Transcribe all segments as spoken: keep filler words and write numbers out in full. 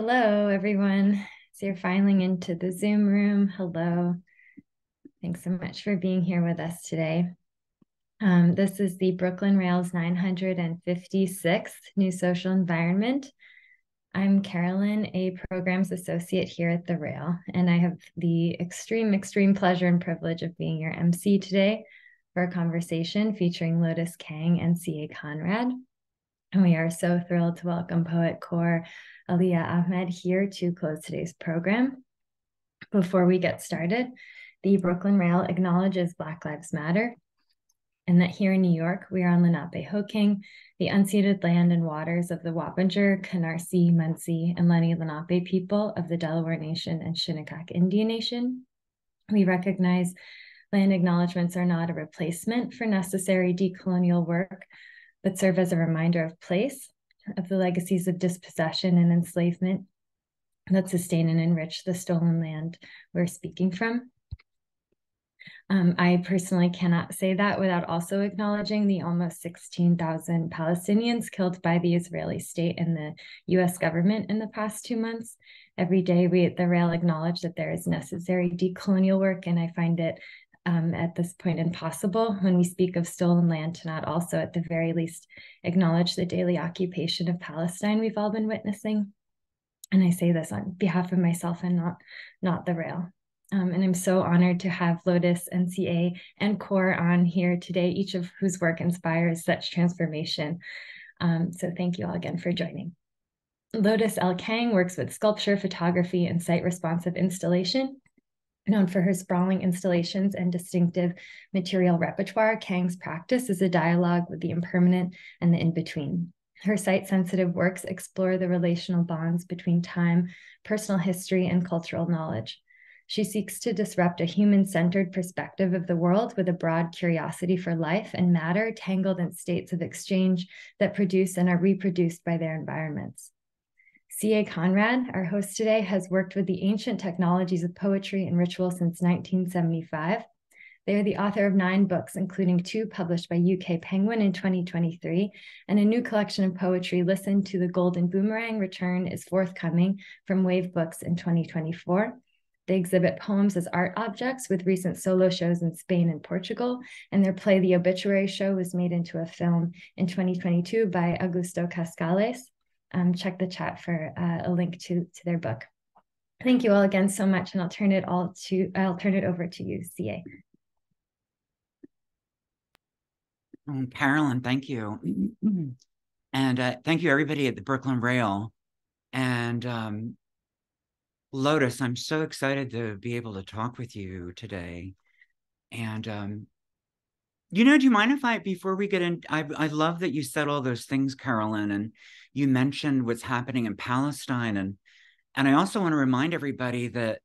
Hello, everyone. So you're filing into the Zoom room. Hello. Thanks so much for being here with us today. Um, this is the Brooklyn Rail's nine hundred fifty-sixth New Social Environment. I'm Carolyn, a Programs Associate here at the Rail, and I have the extreme, extreme pleasure and privilege of being your M C today for a conversation featuring Lotus Kang and CAConrad. And we are so thrilled to welcome poet Kaur Alia Ahmed here to close today's program. Before we get started, the Brooklyn Rail acknowledges Black Lives Matter and that here in New York, we are on Lenapehoking, the unceded land and waters of the Wappinger, Canarsie, Munsee, and Lenny Lenape people of the Delaware Nation and Shinnecock Indian Nation. We recognize land acknowledgements are not a replacement for necessary decolonial work, but serve as a reminder of place, of the legacies of dispossession and enslavement that sustain and enrich the stolen land we're speaking from. Um, I personally cannot say that without also acknowledging the almost sixteen thousand Palestinians killed by the Israeli state and the U S government in the past two months. Every day we at the Rail acknowledge that there is necessary decolonial work, and I find it Um, at this point impossible when we speak of stolen land to not also at the very least acknowledge the daily occupation of Palestine we've all been witnessing. And I say this on behalf of myself and not, not the Rail. Um, and I'm so honored to have Lotus and C A and Kaur on here today, each of whose work inspires such transformation. Um, so thank you all again for joining. Lotus L. Kang works with sculpture, photography, and site-responsive installation. Known for her sprawling installations and distinctive material repertoire, Kang's practice is a dialogue with the impermanent and the in-between. Her site-sensitive works explore the relational bonds between time, personal history, and cultural knowledge. She seeks to disrupt a human-centered perspective of the world with a broad curiosity for life and matter tangled in states of exchange that produce and are reproduced by their environments. CAConrad, our host today, has worked with the ancient technologies of poetry and ritual since nineteen seventy-five. They are the author of nine books, including two published by U K Penguin in twenty twenty-three, and a new collection of poetry, Listen to the Golden Boomerang Return, is forthcoming from Wave Books in twenty twenty-four. They exhibit poems as art objects with recent solo shows in Spain and Portugal, and their play, The Obituary Show, was made into a film in twenty twenty-two by Augusto Cascales. Um, check the chat for uh, a link to, to their book. Thank you all again so much, and I'll turn it all to I'll turn it over to you, C A. Um, Carolyn, thank you, mm-hmm. and uh, thank you everybody at the Brooklyn Rail, and um, Lotus. I'm so excited to be able to talk with you today, and um, you know, do you mind if I before we get in? I I love that you said all those things, Carolyn, and you mentioned what's happening in Palestine. And, and I also want to remind everybody that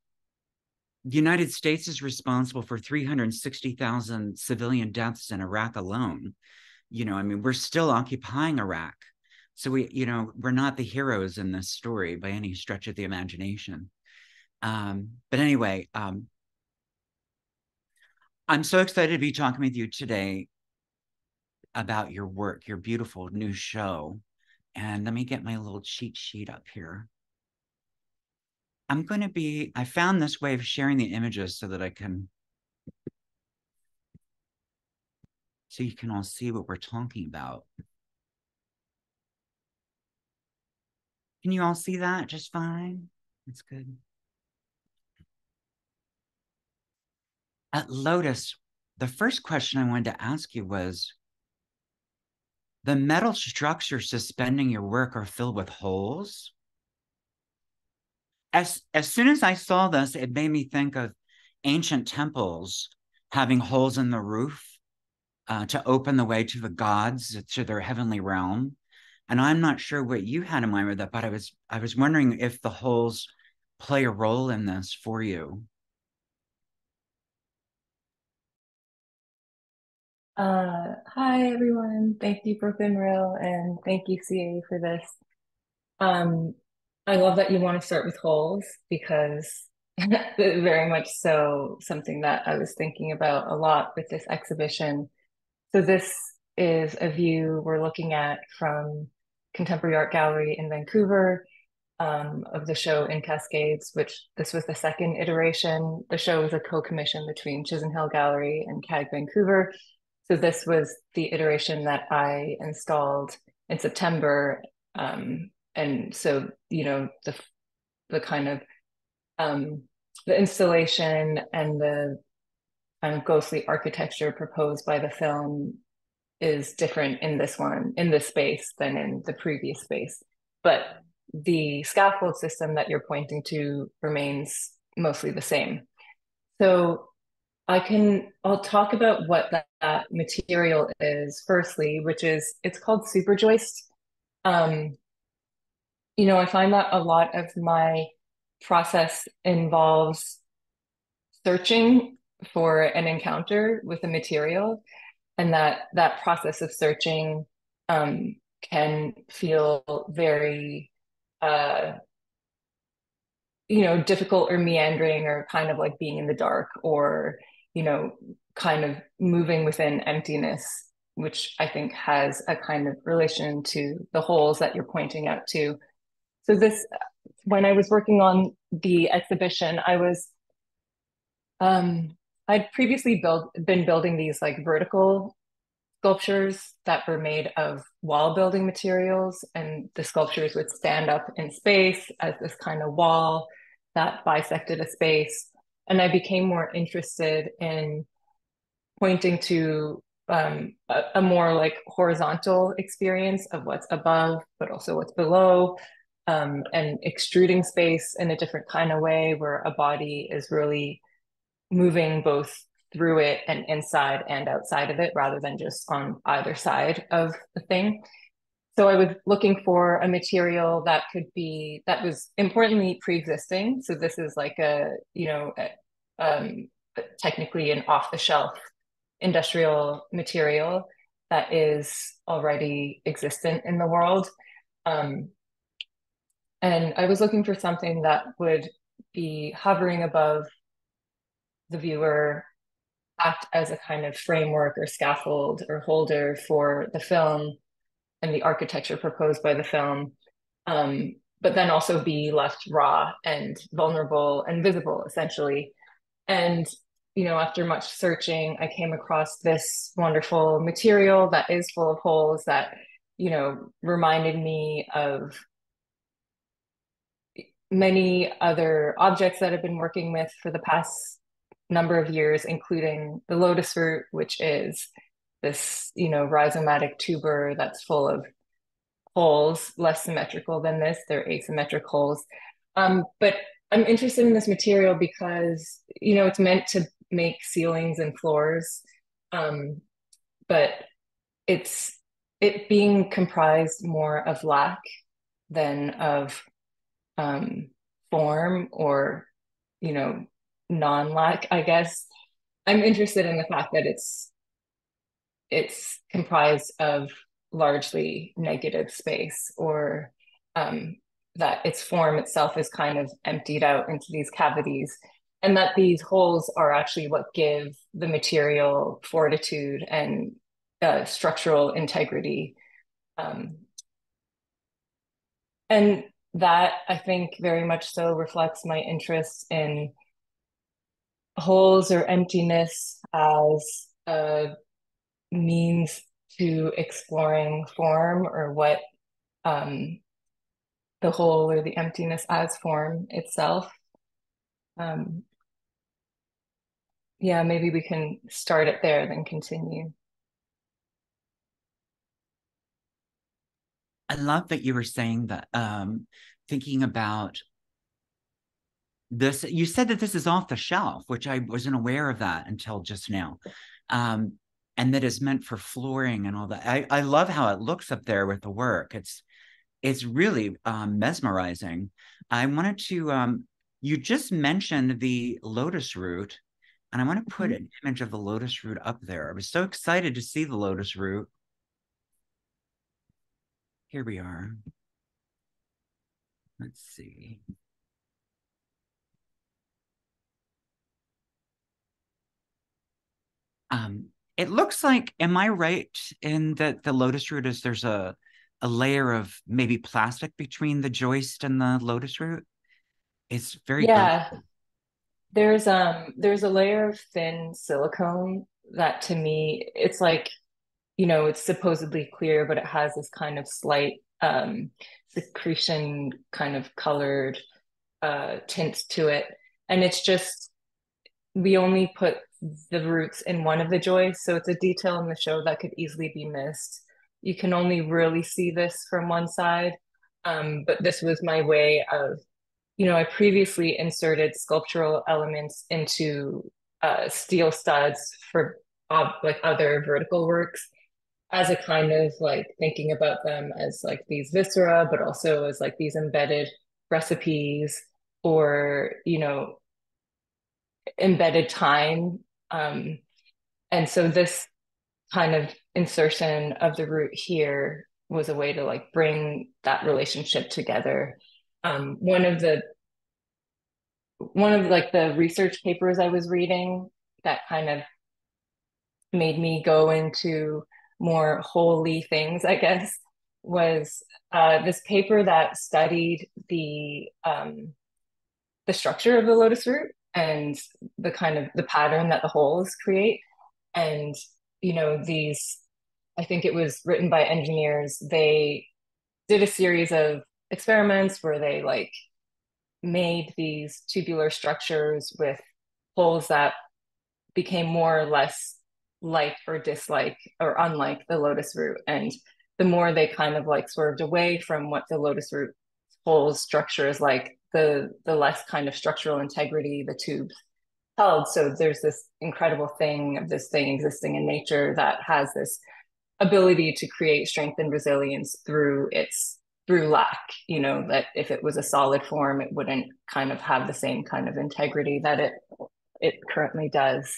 the United States is responsible for three hundred sixty thousand civilian deaths in Iraq alone. You know, I mean, we're still occupying Iraq. So we, you know, we're not the heroes in this story by any stretch of the imagination. Um, but anyway, um, I'm so excited to be talking with you today about your work, your beautiful new show. And let me get my little cheat sheet up here. I'm going to be, I found this way of sharing the images so that I can, so you can all see what we're talking about. Can you all see that just fine? That's good. At Lotus, the first question I wanted to ask you was, the metal structures suspending your work are filled with holes. As, as soon as I saw this, it made me think of ancient temples having holes in the roof uh, to open the way to the gods, to their heavenly realm. And I'm not sure what you had in mind with that, but I was, I was wondering if the holes play a role in this for you. Uh, hi everyone. Thank you, Brooklyn Rail, and thank you, C A, for this. Um, I love that you want to start with holes, because very much so something that I was thinking about a lot with this exhibition. So this is a view we're looking at from Contemporary Art Gallery in Vancouver, um, of the show In Cascades, which this was the second iteration. The show was a co-commission between Chisenhale Gallery and C A G Vancouver. So this was the iteration that I installed in September. Um, and so, you know, the, the kind of um, the installation and the kind of ghostly architecture proposed by the film is different in this one, in this space, than in the previous space. But the scaffold system that you're pointing to remains mostly the same. So I can, I'll talk about what that, that material is firstly, which is, it's called Super Joist. Um, you know, I find that a lot of my process involves searching for an encounter with a material, and that that process of searching um, can feel very, uh, you know, difficult or meandering, or kind of like being in the dark, or, you know, kind of moving within emptiness, which I think has a kind of relation to the holes that you're pointing out to. So this, when I was working on the exhibition, I was, um, I'd previously build, been building these like vertical sculptures that were made of wall building materials, and the sculptures would stand up in space as this kind of wall that bisected a space. And I became more interested in pointing to um, a, a more like horizontal experience of what's above, but also what's below, um, and extruding space in a different kind of way, where a body is really moving both through it and inside and outside of it, rather than just on either side of the thing. So I was looking for a material that could be, that was importantly pre-existing. So this is like a, you know, a, um, technically an off-the-shelf industrial material that is already existent in the world. Um, and I was looking for something that would be hovering above the viewer, act as a kind of framework or scaffold or holder for the film and the architecture proposed by the film, um, but then also be left raw and vulnerable and visible, essentially. And, you know, after much searching, I came across this wonderful material that is full of holes that, you know, reminded me of many other objects that I've been working with for the past number of years, including the lotus root, which is this, you know, rhizomatic tuber that's full of holes, less symmetrical than this. They're asymmetric holes. Um, but I'm interested in this material because, you know, it's meant to make ceilings and floors, um, but it's it being comprised more of lack than of um, form, or, you know, non-lack, I guess. I'm interested in the fact that it's it's comprised of largely negative space, or um, that its form itself is kind of emptied out into these cavities, and that these holes are actually what give the material fortitude and uh, structural integrity. Um, and that, I think, very much so reflects my interest in holes or emptiness as a means to exploring form, or what um, the hole or the emptiness as form itself. Um, yeah, maybe we can start it there, then continue. I love that you were saying that, um, thinking about this, you said that this is off the shelf, which I wasn't aware of that until just now. Um, and that is meant for flooring and all that. I, I love how it looks up there with the work. It's, it's really um, mesmerizing. I wanted to, um, you just mentioned the lotus root, and I want to put an image of the lotus root up there. I was so excited to see the lotus root. Here we are. Let's see. Um, it looks like, am I right in that the lotus root is, there's a, a layer of maybe plastic between the joist and the lotus root. It's very yeah. Beautiful. There's um there's a layer of thin silicone that, to me, it's like, you know, it's supposedly clear, but it has this kind of slight um secretion kind of colored uh tints to it. And it's just, we only put the roots in one of the joists, so it's a detail in the show that could easily be missed. You can only really see this from one side, um, but this was my way of, you know, I previously inserted sculptural elements into uh, steel studs for uh, like other vertical works, as a kind of like thinking about them as like these viscera, but also as like these embedded recipes, or, you know, embedded time. Um, and so this kind of insertion of the root here was a way to like bring that relationship together. Um, one of the, one of like the research papers I was reading that kind of made me go into more holy things, I guess, was uh, this paper that studied the, um, the structure of the lotus root and the kind of the pattern that the holes create. And, you know, these, I think it was written by engineers. They did a series of experiments where they like made these tubular structures with holes that became more or less like or dislike or unlike the lotus root. And the more they kind of like swerved away from what the lotus root holes structure is like, the the less kind of structural integrity the tubes held. So there's this incredible thing of this thing existing in nature that has this ability to create strength and resilience through its through lack, you know, that if it was a solid form, it wouldn't kind of have the same kind of integrity that it it currently does.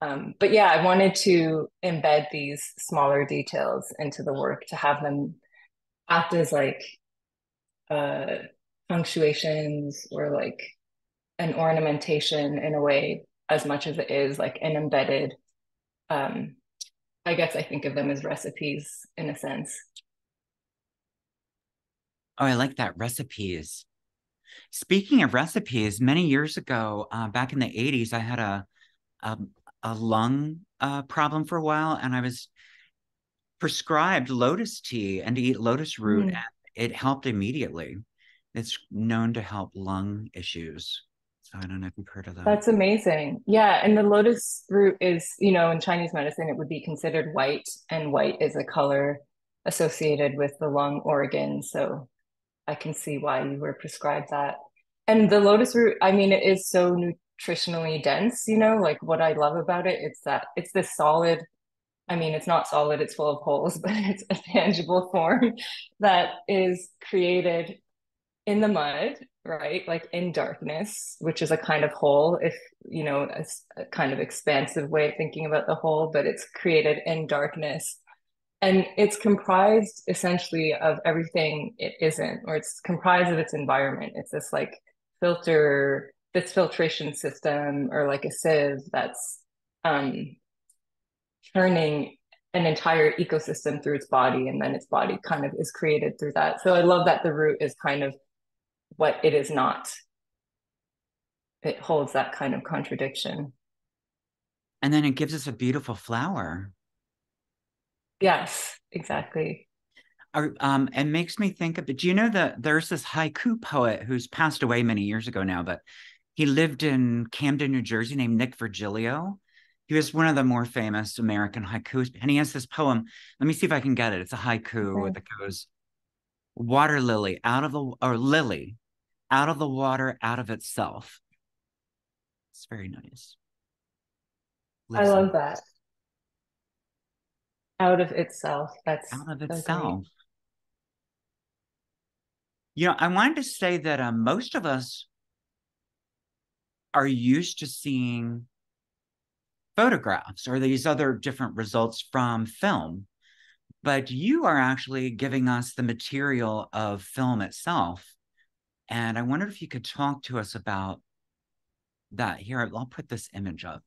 Um, but yeah, I wanted to embed these smaller details into the work to have them act as like uh, punctuations or like an ornamentation in a way, as much as it is like an embedded, um, I guess I think of them as recipes in a sense. Oh, I like that, recipes. Speaking of recipes, many years ago, uh, back in the eighties, I had a, a, a lung uh, problem for a while, and I was prescribed lotus tea and to eat lotus root. Mm. And it helped immediately. It's known to help lung issues. So I don't know if you've heard of that. That's amazing. Yeah. And the lotus root is, you know, in Chinese medicine, it would be considered white, and white is a color associated with the lung organ. So I can see why you were prescribed that. And the lotus root, I mean, it is so nutritionally dense, you know, like what I love about it, it's that it's this solid, I mean, it's not solid, it's full of holes, but it's a tangible form that is created in the mud, right? Like in darkness, which is a kind of hole, if you know, a, a kind of expansive way of thinking about the hole, but it's created in darkness. And it's comprised essentially of everything it isn't, or it's comprised of its environment. It's this like filter, this filtration system, or like a sieve that's um, turning an entire ecosystem through its body, and then its body kind of is created through that. So I love that the root is kind of what it is not. It holds that kind of contradiction. And then it gives us a beautiful flower. Yes, exactly. Our, um, it makes me think of, do you know that there's this haiku poet who's passed away many years ago now, but he lived in Camden, New Jersey, named Nick Virgilio. He was one of the more famous American haikus, and he has this poem. Let me see if I can get it. It's a haiku okay. That goes, water lily out of the, or lily, out of the water, out of itself. It's very nice. Listen. I love that. Out of itself. That's out of itself. Okay. You know, I wanted to say that uh, most of us are used to seeing photographs or these other different results from film, but you are actually giving us the material of film itself. And I wondered if you could talk to us about that. Here, I'll put this image up.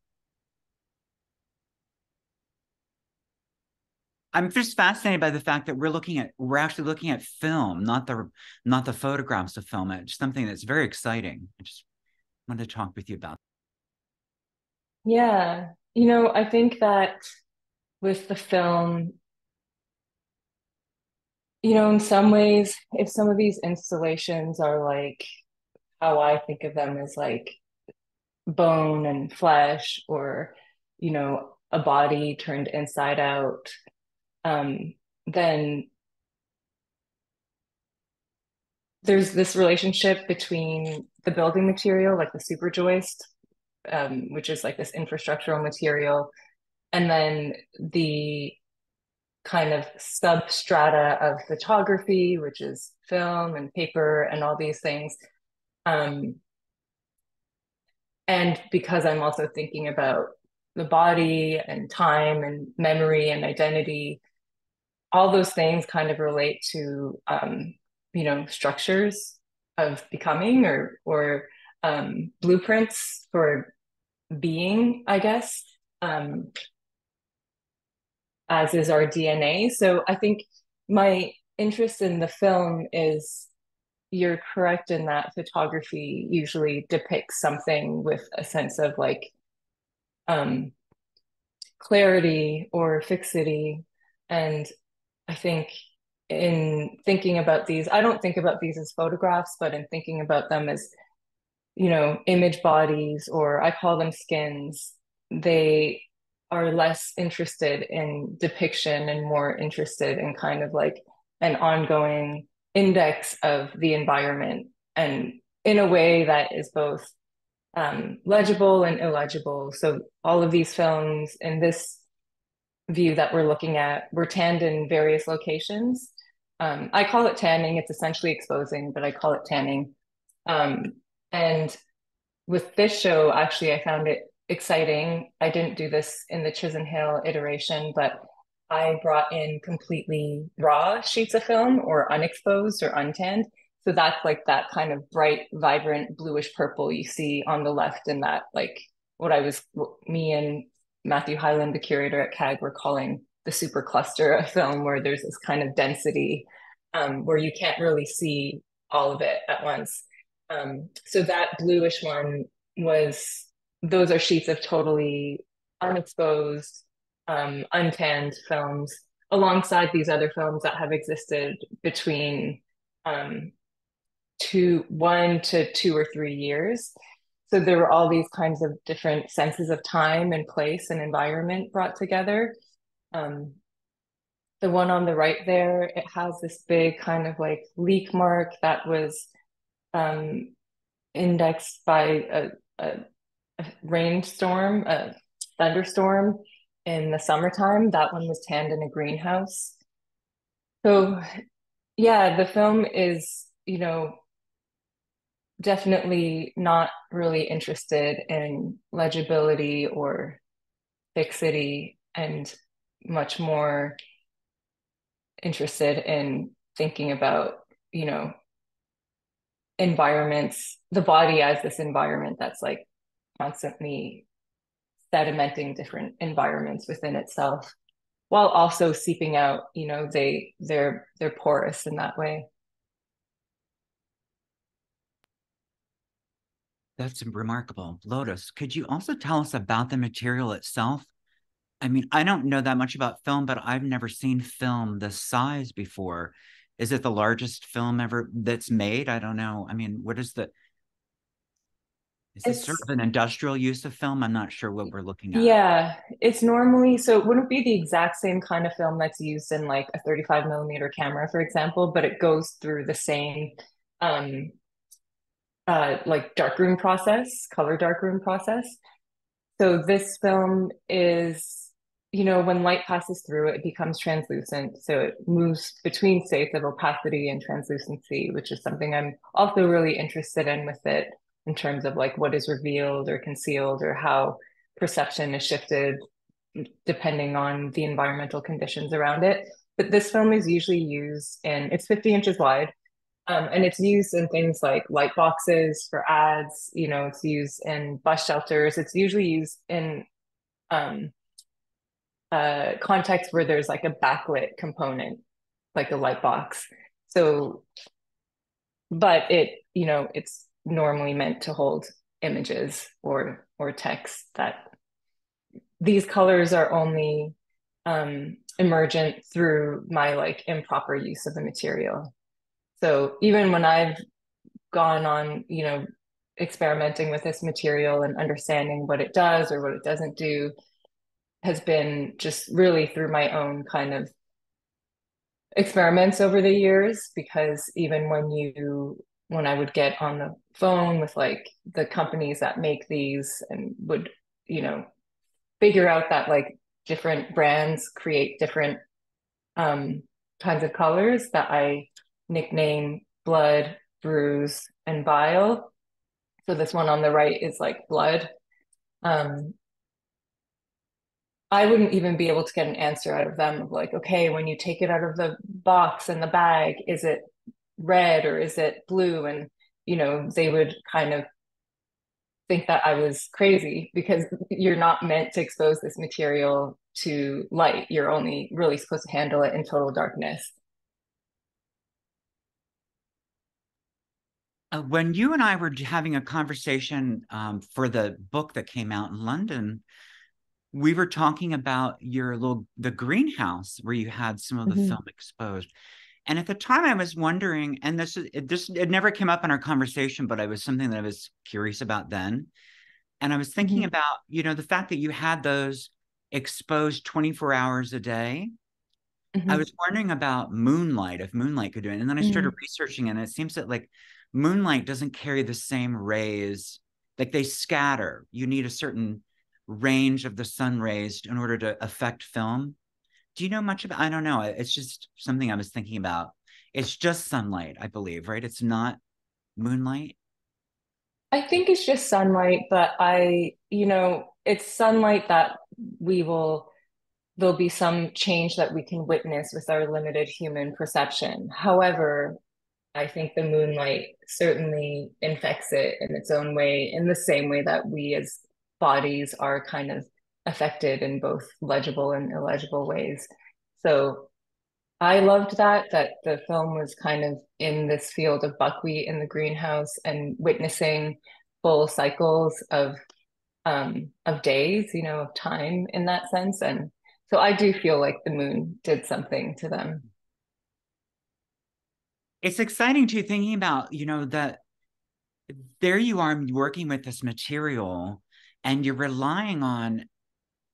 I'm just fascinated by the fact that we're looking at, we're actually looking at film, not the, not the photographs of film. It's something that's very exciting. I just wanted to talk with you about that. Yeah. You know, I think that with the film, you know, in some ways, if some of these installations are like, how I think of them as like bone and flesh, or, you know, a body turned inside out, um, then there's this relationship between the building material, like the Super Joist, um, which is like this infrastructural material, and then the kind of substrata of photography, which is film and paper and all these things. Um, and because I'm also thinking about the body and time and memory and identity, all those things kind of relate to, um, you know, structures of becoming, or, or um, blueprints for being, I guess, um, as is our D N A. So I think my interest in the film is, you're correct in that photography usually depicts something with a sense of like um, clarity or fixity. And I think in thinking about these, I don't think about these as photographs, but in thinking about them as, you know, image bodies, or I call them skins, they are less interested in depiction and more interested in kind of like an ongoing index of the environment, and in a way that is both um, legible and illegible. So all of these films in this view that we're looking at were tanned in various locations. Um, I call it tanning, it's essentially exposing, but I call it tanning. Um, and with this show, actually, I found it exciting. I didn't do this in the Chisenhale iteration, but I brought in completely raw sheets of film, or unexposed or untanned. So that's like that kind of bright, vibrant, bluish purple you see on the left, and that like what I was, what me and Matthew Highland, the curator at C A G, were calling the super cluster of film, where there's this kind of density um, where you can't really see all of it at once. Um, so that bluish one was, those are sheets of totally unexposed, Um, untanned films, alongside these other films that have existed between um, two, one to two or three years. So there were all these kinds of different senses of time and place and environment brought together. Um, the one on the right there, it has this big kind of like leak mark that was um, indexed by a, a, a rainstorm, a thunderstorm, in the summertime. That one was tanned in a greenhouse. So yeah, the film is, you know, definitely not really interested in legibility or fixity, and much more interested in thinking about, you know, environments, the body as this environment that's like constantly sedimenting different environments within itself, while also seeping out, you know, they, they're, they're porous in that way. That's remarkable. Lotus, could you also tell us about the material itself? I mean, I don't know that much about film, but I've never seen film this size before. Is it the largest film ever that's made? I don't know. I mean, what is the, Is it's, it sort of an industrial use of film? I'm not sure what we're looking at. Yeah, it's normally, so it wouldn't be the exact same kind of film that's used in like a thirty-five millimeter camera, for example, but it goes through the same um, uh, like darkroom process, color darkroom process. So this film is, you know, when light passes through, it becomes translucent. So it moves between states of opacity and translucency, which is something I'm also really interested in with it, in terms of like what is revealed or concealed, or how perception is shifted depending on the environmental conditions around it. But this film is usually used in, it's fifty inches wide, um, and it's used in things like light boxes for ads, you know, it's used in bus shelters, it's usually used in um, uh, contexts where there's like a backlit component, like a light box. So, but it, you know, it's normally meant to hold images or or text. That these colors are only um, emergent through my like improper use of the material. So even when I've gone on, you know, experimenting with this material and understanding what it does or what it doesn't do has been just really through my own kind of experiments over the years. Because even when you, when I would get on the phone with like the companies that make these and would, you know, figure out that like different brands create different um, kinds of colors that I nickname blood, bruise, and bile. So this one on the right is like blood. Um, I wouldn't even be able to get an answer out of them of like, okay, when you take it out of the box and the bag, is it red or is it blue? And, you know, they would kind of think that I was crazy because you're not meant to expose this material to light. You're only really supposed to handle it in total darkness. Uh, when you and I were having a conversation um, for the book that came out in London, we were talking about your little, the greenhouse where you had some of the mm-hmm. film exposed. And at the time I was wondering, and this is, it, this, it never came up in our conversation, but it was something that I was curious about then. And I was thinking mm-hmm. about, you know, the fact that you had those exposed twenty-four hours a day. Mm-hmm. I was wondering about moonlight, if moonlight could do it. And then I started mm-hmm. researching, and it seems that like, moonlight doesn't carry the same rays, like they scatter. You need a certain range of the sun rays in order to affect film. Do you know much about, I don't know. It's just something I was thinking about. It's just sunlight, I believe, right? It's not moonlight. I think it's just sunlight, but I, you know, it's sunlight that we will, there'll be some change that we can witness with our limited human perception. However, I think the moonlight certainly infects it in its own way, in the same way that we as bodies are kind of affected in both legible and illegible ways. So I loved that, that the film was kind of in this field of buckwheat in the greenhouse and witnessing full cycles of, um, of days, you know, of time in that sense. And so I do feel like the moon did something to them. It's exciting too, thinking about, you know, that there you are working with this material and you're relying on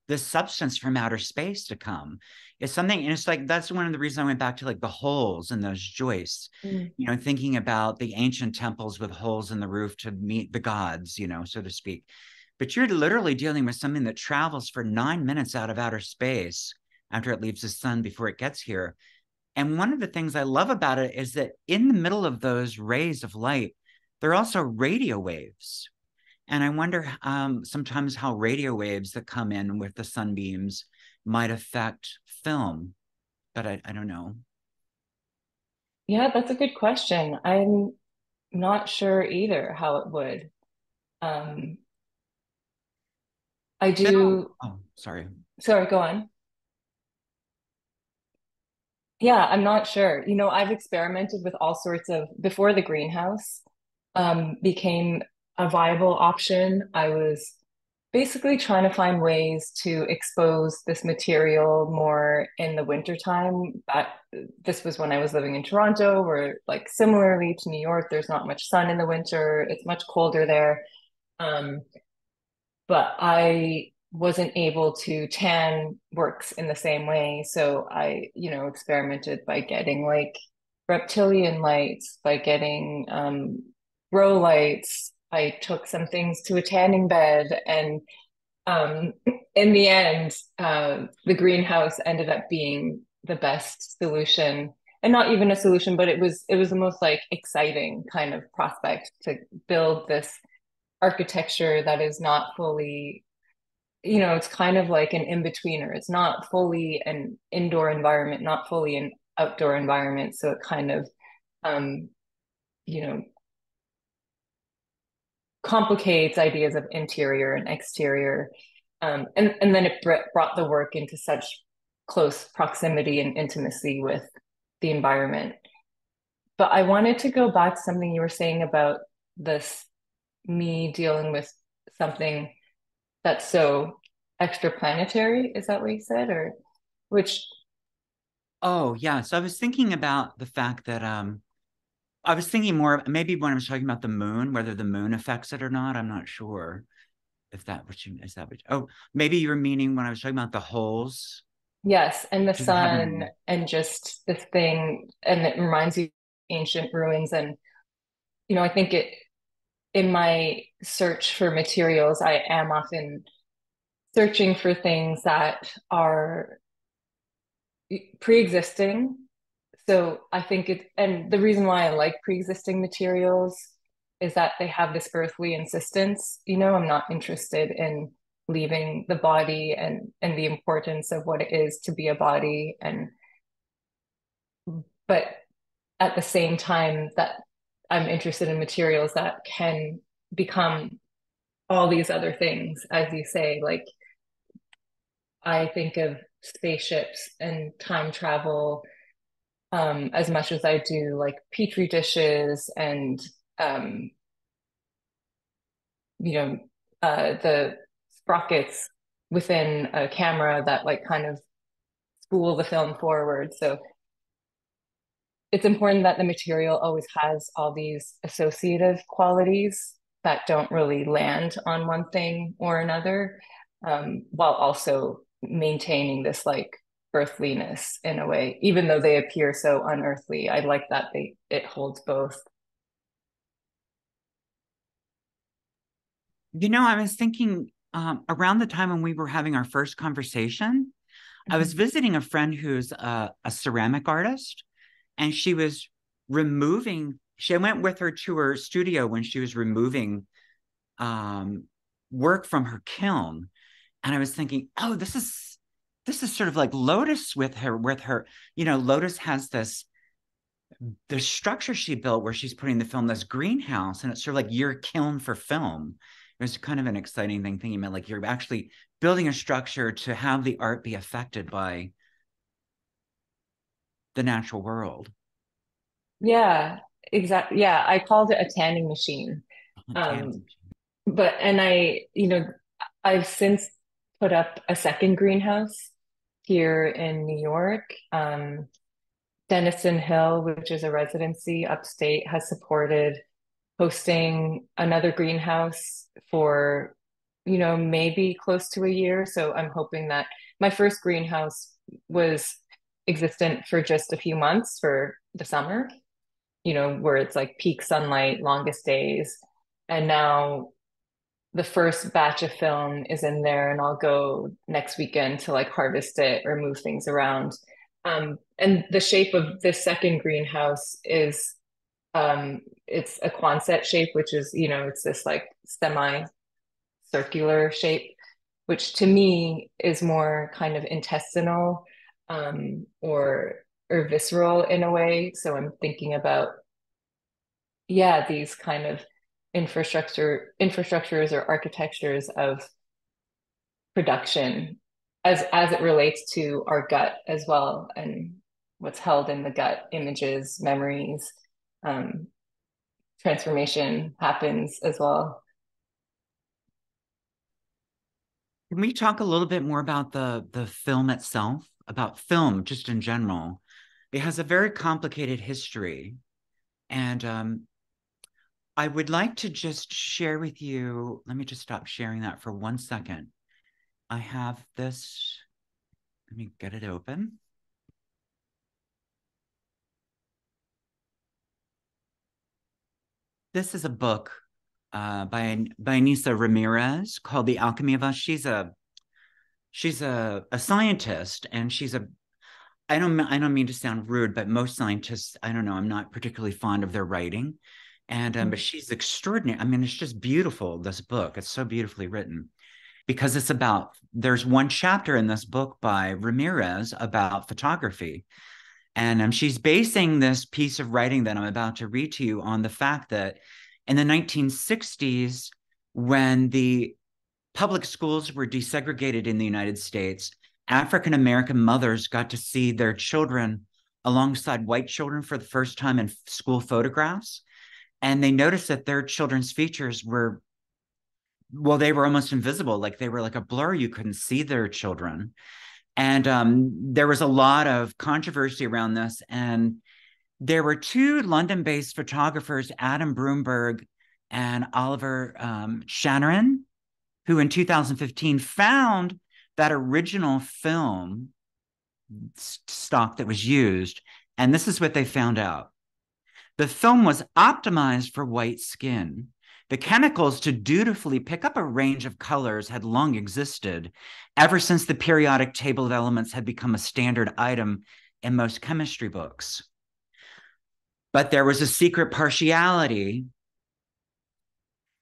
the substance from outer space to come. It's something, and it's like, that's one of the reasons I went back to like the holes in those joists, mm-hmm. you know, thinking about the ancient temples with holes in the roof to meet the gods, you know, so to speak. But you're literally dealing with something that travels for nine minutes out of outer space after it leaves the sun before it gets here. And one of the things I love about it is that in the middle of those rays of light, they're also radio waves. And I wonder um, sometimes how radio waves that come in with the sunbeams might affect film, but I, I don't know. Yeah, that's a good question. I'm not sure either how it would. Um, I do. Oh, oh, sorry. Sorry, go on. Yeah, I'm not sure. You know, I've experimented with all sorts of, before the greenhouse um, became a viable option, I was basically trying to find ways to expose this material more in the wintertime. This was when I was living in Toronto, where like similarly to New York, there's not much sun in the winter. It's much colder there. Um, but I wasn't able to tan works in the same way. So I, you know, experimented by getting like reptilian lights, by getting um, grow lights. I took some things to a tanning bed. And um, in the end, uh, the greenhouse ended up being the best solution, and not even a solution, but it was, it was the most like exciting kind of prospect to build this architecture that is not fully, you know, it's kind of like an in-betweener. It's not fully an indoor environment, not fully an outdoor environment. So it kind of, um, you know, complicates ideas of interior and exterior Um, and, and then it brought the work into such close proximity and intimacy with the environment. But I wanted to go back to something you were saying about this, me dealing with something that's so extraplanetary. Is that what you said? Or which? Oh, yeah. So I was thinking about the fact that um, I was thinking more, maybe when I was talking about the moon, whether the moon affects it or not, I'm not sure. If that what you is that what oh maybe you were meaning when I was talking about the holes. Yes, and the sun and just this thing, and it reminds you of ancient ruins. And you know, I think it in my search for materials, I am often searching for things that are pre-existing. So I think it, and the reason why I like pre-existing materials is that they have this earthly insistence. You know, I'm not interested in leaving the body and, and the importance of what it is to be a body. And, but at the same time that I'm interested in materials that can become all these other things, as you say, like I think of spaceships and time travel um, as much as I do like Petri dishes and Um, you know, uh, the sprockets within a camera that like kind of spool the film forward. So it's important that the material always has all these associative qualities that don't really land on one thing or another, um, while also maintaining this like earthliness in a way, even though they appear so unearthly. I like that they it holds both. You know, I was thinking um, around the time when we were having our first conversation, mm-hmm. I was visiting a friend who's a, a ceramic artist, and she was removing, she went with her to her studio when she was removing um, work from her kiln. And I was thinking, oh, this is, this is sort of like Lotus with her, with her, you know, Lotus has this, the structure she built where she's putting the film, this greenhouse, and it's sort of like your kiln for film. It was kind of an exciting thing, thinking about like you're actually building a structure to have the art be affected by the natural world. Yeah, exactly. Yeah, I called it a tanning machine. A tanning um, machine. But, and I, you know, I've since put up a second greenhouse here in New York. Um, Denison Hill, which is a residency upstate, has supported hosting another greenhouse for, you know, maybe close to a year. So I'm hoping that my first greenhouse was existent for just a few months for the summer, you know, where it's like peak sunlight, longest days. And now the first batch of film is in there, and I'll go next weekend to like harvest it or move things around. Um, and the shape of this second greenhouse is, um, it's a Quonset shape, which is, you know, it's this like semi-circular shape, which to me is more kind of intestinal, um, or, or visceral in a way. So I'm thinking about, yeah, these kind of infrastructure, infrastructures or architectures of production, as as it relates to our gut as well, and what's held in the gut, images, memories, um, transformation happens as well. Can we talk a little bit more about the, the film itself, about film just in general? It has a very complicated history. And um, I would like to just share with you, let me just stop sharing that for one second. I have this, let me get it open. This is a book uh, by, by Ainissa Ramirez called The Alchemy of Us. She's a, she's a, a scientist, and she's a, I don't, I don't mean to sound rude, but most scientists, I don't know, I'm not particularly fond of their writing. And, um, mm-hmm. but she's extraordinary. I mean, it's just beautiful, this book. It's so beautifully written. Because it's about, there's one chapter in this book by Ramirez about photography. And um, she's basing this piece of writing that I'm about to read to you on the fact that in the nineteen sixties, when the public schools were desegregated in the United States, African-American mothers got to see their children alongside white children for the first time in school photographs. And they noticed that their children's features were, well, they were almost invisible. Like they were like a blur. You couldn't see their children. And um, there was a lot of controversy around this. And there were two London-based photographers, Adam Broomberg and Oliver um, Shannon, who in two thousand fifteen found that original film stock that was used. And this is what they found out. The film was optimized for white skin. The chemicals to dutifully pick up a range of colors had long existed, ever since the periodic table of elements had become a standard item in most chemistry books. But there was a secret partiality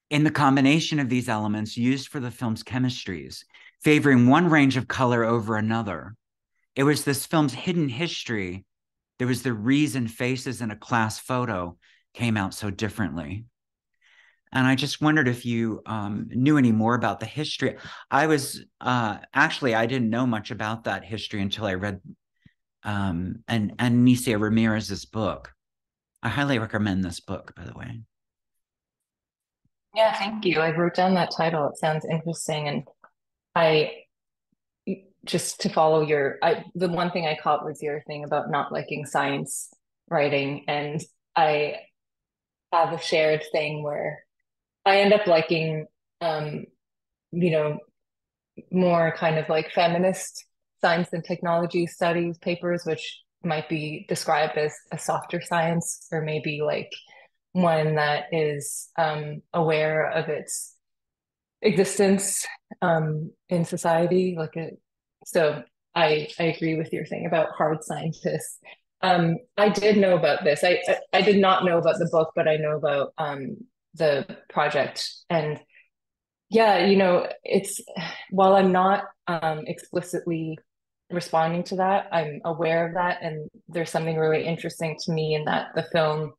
in the combination of these elements used for the film's chemistries, favoring one range of color over another. It was this film's hidden history. There was the reason faces in a class photo came out so differently. And I just wondered if you um, knew any more about the history. I was, uh, actually, I didn't know much about that history until I read um, an Ainissa Ramirez's book. I highly recommend this book, by the way. Yeah, thank you. I wrote down that title. It sounds interesting. And I... just to follow your, I, the one thing I caught was your thing about not liking science writing. And I have a shared thing where I end up liking, um, you know, more kind of like feminist science and technology studies papers, which might be described as a softer science, or maybe like one that is um, aware of its existence um, in society, like a So I, I agree with your thing about hard scientists. Um, I did know about this. I, I, I did not know about the book, but I know about um, the project. And yeah, you know, it's, while I'm not um, explicitly responding to that, I'm aware of that. And there's something really interesting to me in that the film,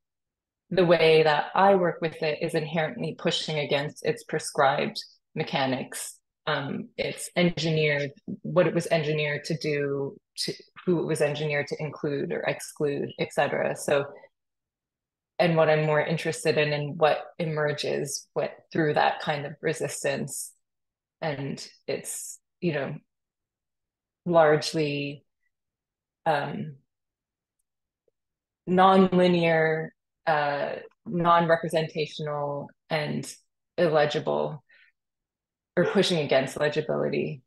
the way that I work with it, is inherently pushing against its prescribed mechanics. Um, it's engineered, what it was engineered to do, to, who it was engineered to include or exclude, et cetera. So, and what I'm more interested in and what emerges what, through that kind of resistance. And it's, you know, largely um, non-linear, uh, non-representational, and illegible, or pushing against legibility.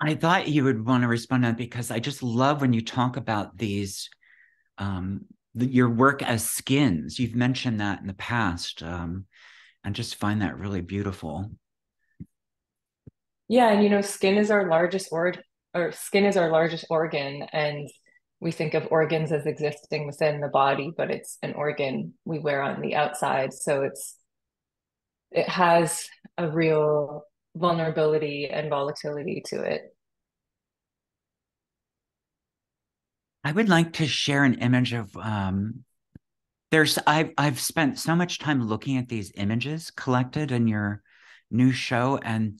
I thought you would want to respond to that, because I just love when you talk about these, um, the, your work as skins. You've mentioned that in the past, um, and just find that really beautiful. Yeah, and you know, skin is our largest organ, or skin is our largest organ, and we think of organs as existing within the body, but it's an organ we wear on the outside, so it's. It has a real vulnerability and volatility to it. I would like to share an image of, um, there's, I've, I've spent so much time looking at these images collected in your new show, and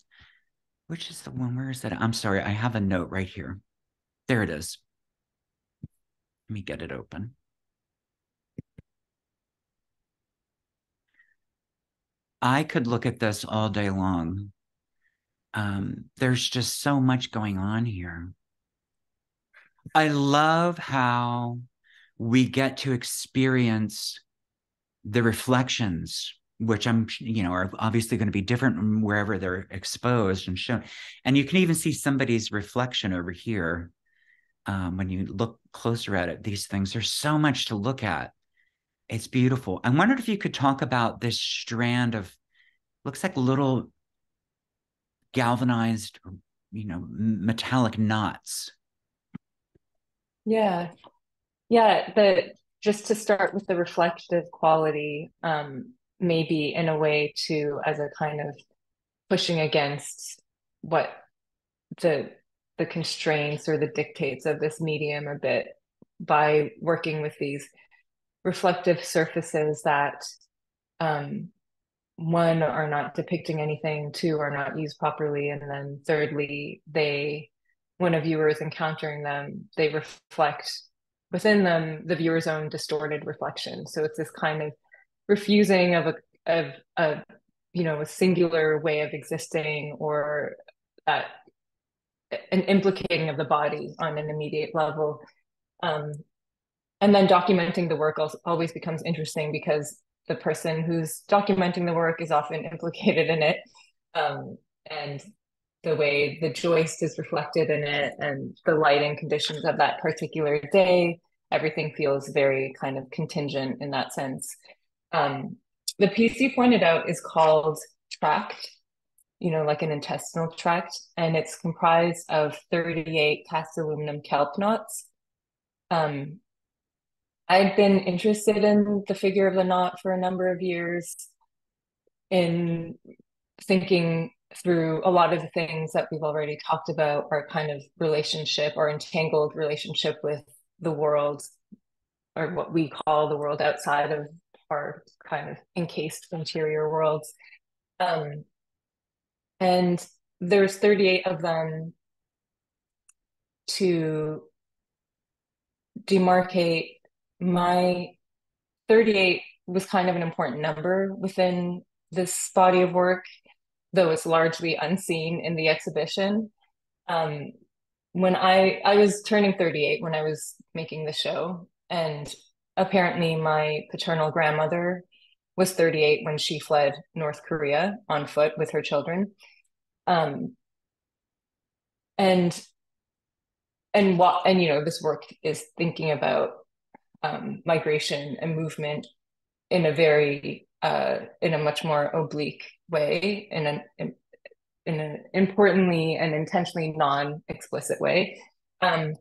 which is the one, where is it? I'm sorry, I have a note right here. There it is. Let me get it open. I could look at this all day long. Um, there's just so much going on here. I love how we get to experience the reflections, which I'm, you know, are obviously going to be different from wherever they're exposed and shown. And you can even see somebody's reflection over here. Um, when you look closer at it, these things, there's so much to look at. It's beautiful. I wondered if you could talk about this strand of, looks like little galvanized, you know, metallic knots. Yeah. Yeah. The, just to start with the reflective quality, um, maybe in a way to, as a kind of pushing against what the, the constraints or the dictates of this medium a bit, by working with these reflective surfaces that um, one, are not depicting anything, two, are not used properly, and then thirdly, they, when a viewer is encountering them, they reflect within them the viewer's own distorted reflection. So it's this kind of refusing of a of a you know a singular way of existing, or that an implicating of the body on an immediate level. Um, and then documenting the work also always becomes interesting because the person who's documenting the work is often implicated in it, um, and the way the joist is reflected in it and the lighting conditions of that particular day, everything feels very kind of contingent in that sense. Um, the piece you pointed out is called Tract, you know, like an intestinal tract, and it's comprised of thirty-eight cast aluminum kelp knots. Um, I'd been interested in the figure of the knot for a number of years, in thinking through a lot of the things that we've already talked about, our kind of relationship, our entangled relationship with the world, or what we call the world outside of our kind of encased interior worlds. Um, and there's thirty-eight of them to demarcate. My thirty-eight was kind of an important number within this body of work, though it's largely unseen in the exhibition. Um, when I, I was turning thirty-eight when I was making the show, and apparently my paternal grandmother was thirty-eight when she fled North Korea on foot with her children. Um, and, and what, and you know, this work is thinking about Um, migration and movement in a very, uh, in a much more oblique way, in an, in, in an importantly and intentionally non-explicit way. Um,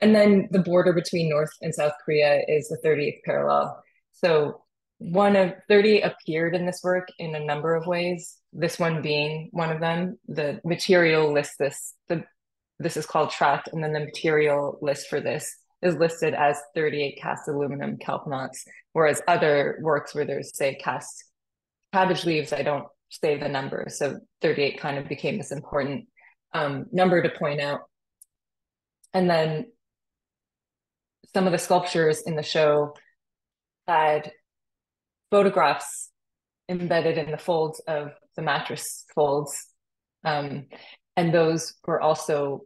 and then the border between North and South Korea is the thirtieth parallel. So one of thirty appeared in this work in a number of ways, this one being one of them. The material lists this, the, this is called Tract, and then the material list for this is listed as thirty-eight cast aluminum kelp knots, whereas other works where there's, say, cast cabbage leaves, I don't say the number. So thirty-eight kind of became this important um, number to point out. And then some of the sculptures in the show had photographs embedded in the folds of the mattress folds. Um, and those were also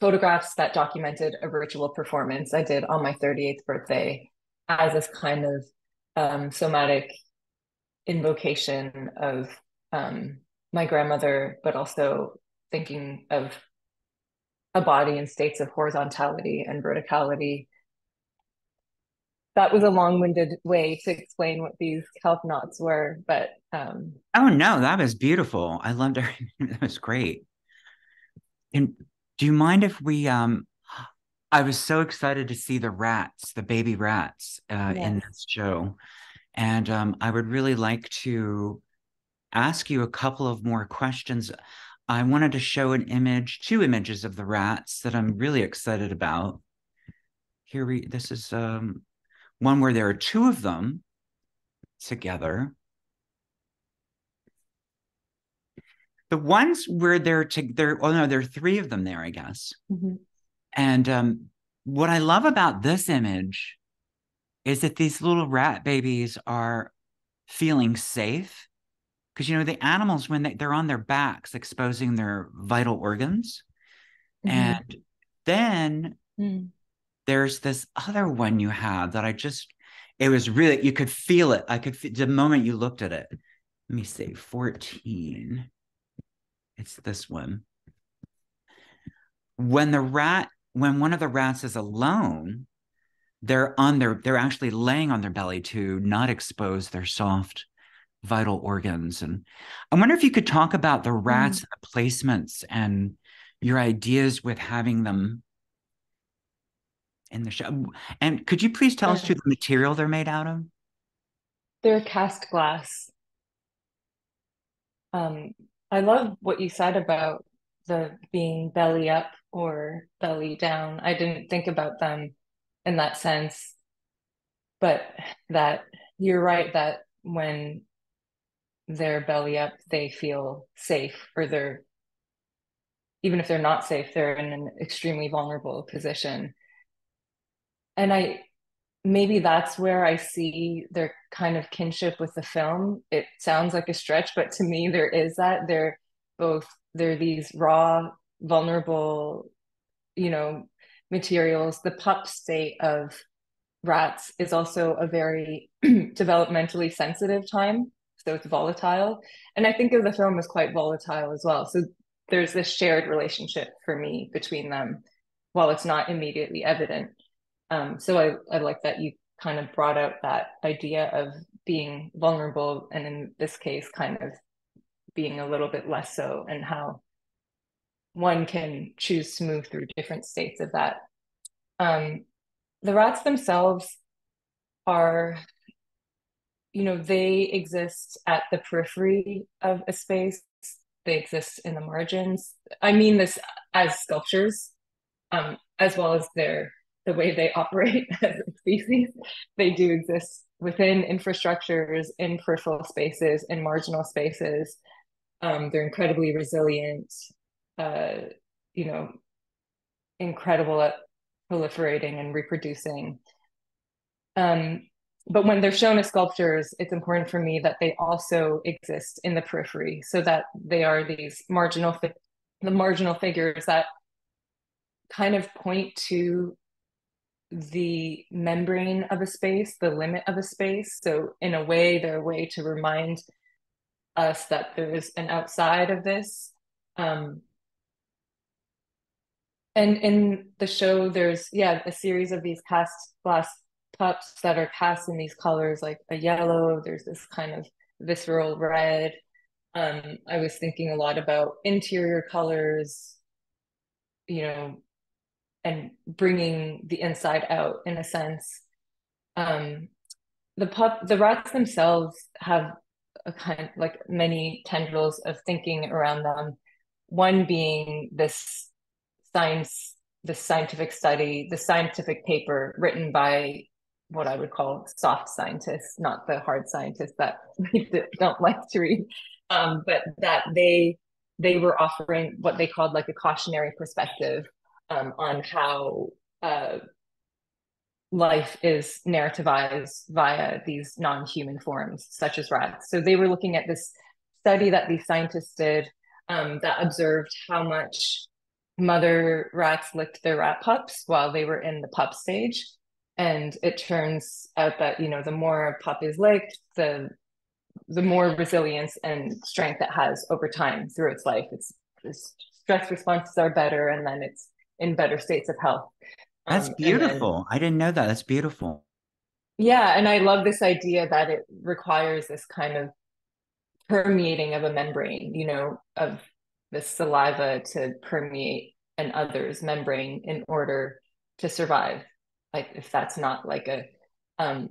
photographs that documented a ritual performance I did on my thirty-eighth birthday as this kind of um, somatic invocation of um, my grandmother, but also thinking of a body in states of horizontality and verticality. That was a long-winded way to explain what these kelp knots were, but... Um, oh no, that was beautiful. I loved it. That was great. And do you mind if we, um, I was so excited to see the rats, the baby rats uh, yes. in this show. And um, I would really like to ask you a couple of more questions. I wanted to show an image, two images of the rats that I'm really excited about. Here we, this is um, one where there are two of them together. The ones where they're, to, they're, oh no, there are three of them there, I guess. Mm-hmm. And um, what I love about this image is that these little rat babies are feeling safe. Because, you know, the animals, when they, they're on their backs, exposing their vital organs. Mm-hmm. And then mm. there's this other one you have that I just, it was really, you could feel it. I could, the moment you looked at it, let me see, fourteen. It's this one. When the rat, when one of the rats is alone, they're on their, they're actually laying on their belly to not expose their soft vital organs. And I wonder if you could talk about the rats mm. and the placements and your ideas with having them in the show. And could you please tell yeah. us too the material they're made out of? They're cast glass. Um. I love what you said about the being belly up or belly down. I didn't think about them in that sense, but that you're right that when they're belly up, they feel safe, or they're, even if they're not safe, they're in an extremely vulnerable position. And I, maybe that's where I see their kind of kinship with the film. It sounds like a stretch, but to me, there is that. They're both, they're these raw, vulnerable, you know, materials. The pup state of rats is also a very developmentally sensitive time. So it's volatile. And I think of the film as quite volatile as well. So there's this shared relationship for me between them, while it's not immediately evident. Um, so I, I like that you kind of brought out that idea of being vulnerable, and in this case, kind of being a little bit less so, and how one can choose to move through different states of that. Um, the rats themselves are, you know, they exist at the periphery of a space. They exist in the margins. I mean this as sculptures, um, as well as their the way they operate as a species. They do exist within infrastructures, in peripheral spaces, in marginal spaces. Um, they're incredibly resilient, uh, you know, incredible at proliferating and reproducing. Um, but when they're shown as sculptures, it's important for me that they also exist in the periphery, so that they are these marginal, the marginal figures that kind of point to the membrane of a space, the limit of a space. So in a way, they're a way to remind us that there's an outside of this. Um, and in the show, there's, yeah, a series of these cast glass pups that are cast in these colors, like a yellow, there's this kind of visceral red. Um, I was thinking a lot about interior colors, you know, and bringing the inside out in a sense. Um, the pup, the rats themselves have a kind of, like, many tendrils of thinking around them. One being this science, the scientific study, the scientific paper written by what I would call soft scientists, not the hard scientists that we don't like to read, um, but that they they were offering what they called like a cautionary perspective Um, on how uh, life is narrativized via these non-human forms, such as rats. So they were looking at this study that these scientists did um, that observed how much mother rats licked their rat pups while they were in the pup stage. And it turns out that, you know, the more a pup is licked, the the more resilience and strength it has over time through its life. Its, its stress responses are better, and then it's in better states of health. Um, That's beautiful. Then, I didn't know that. That's beautiful. Yeah. And I love this idea that it requires this kind of permeating of a membrane, you know, of the saliva to permeate an other's membrane in order to survive. Like, if that's not like a um,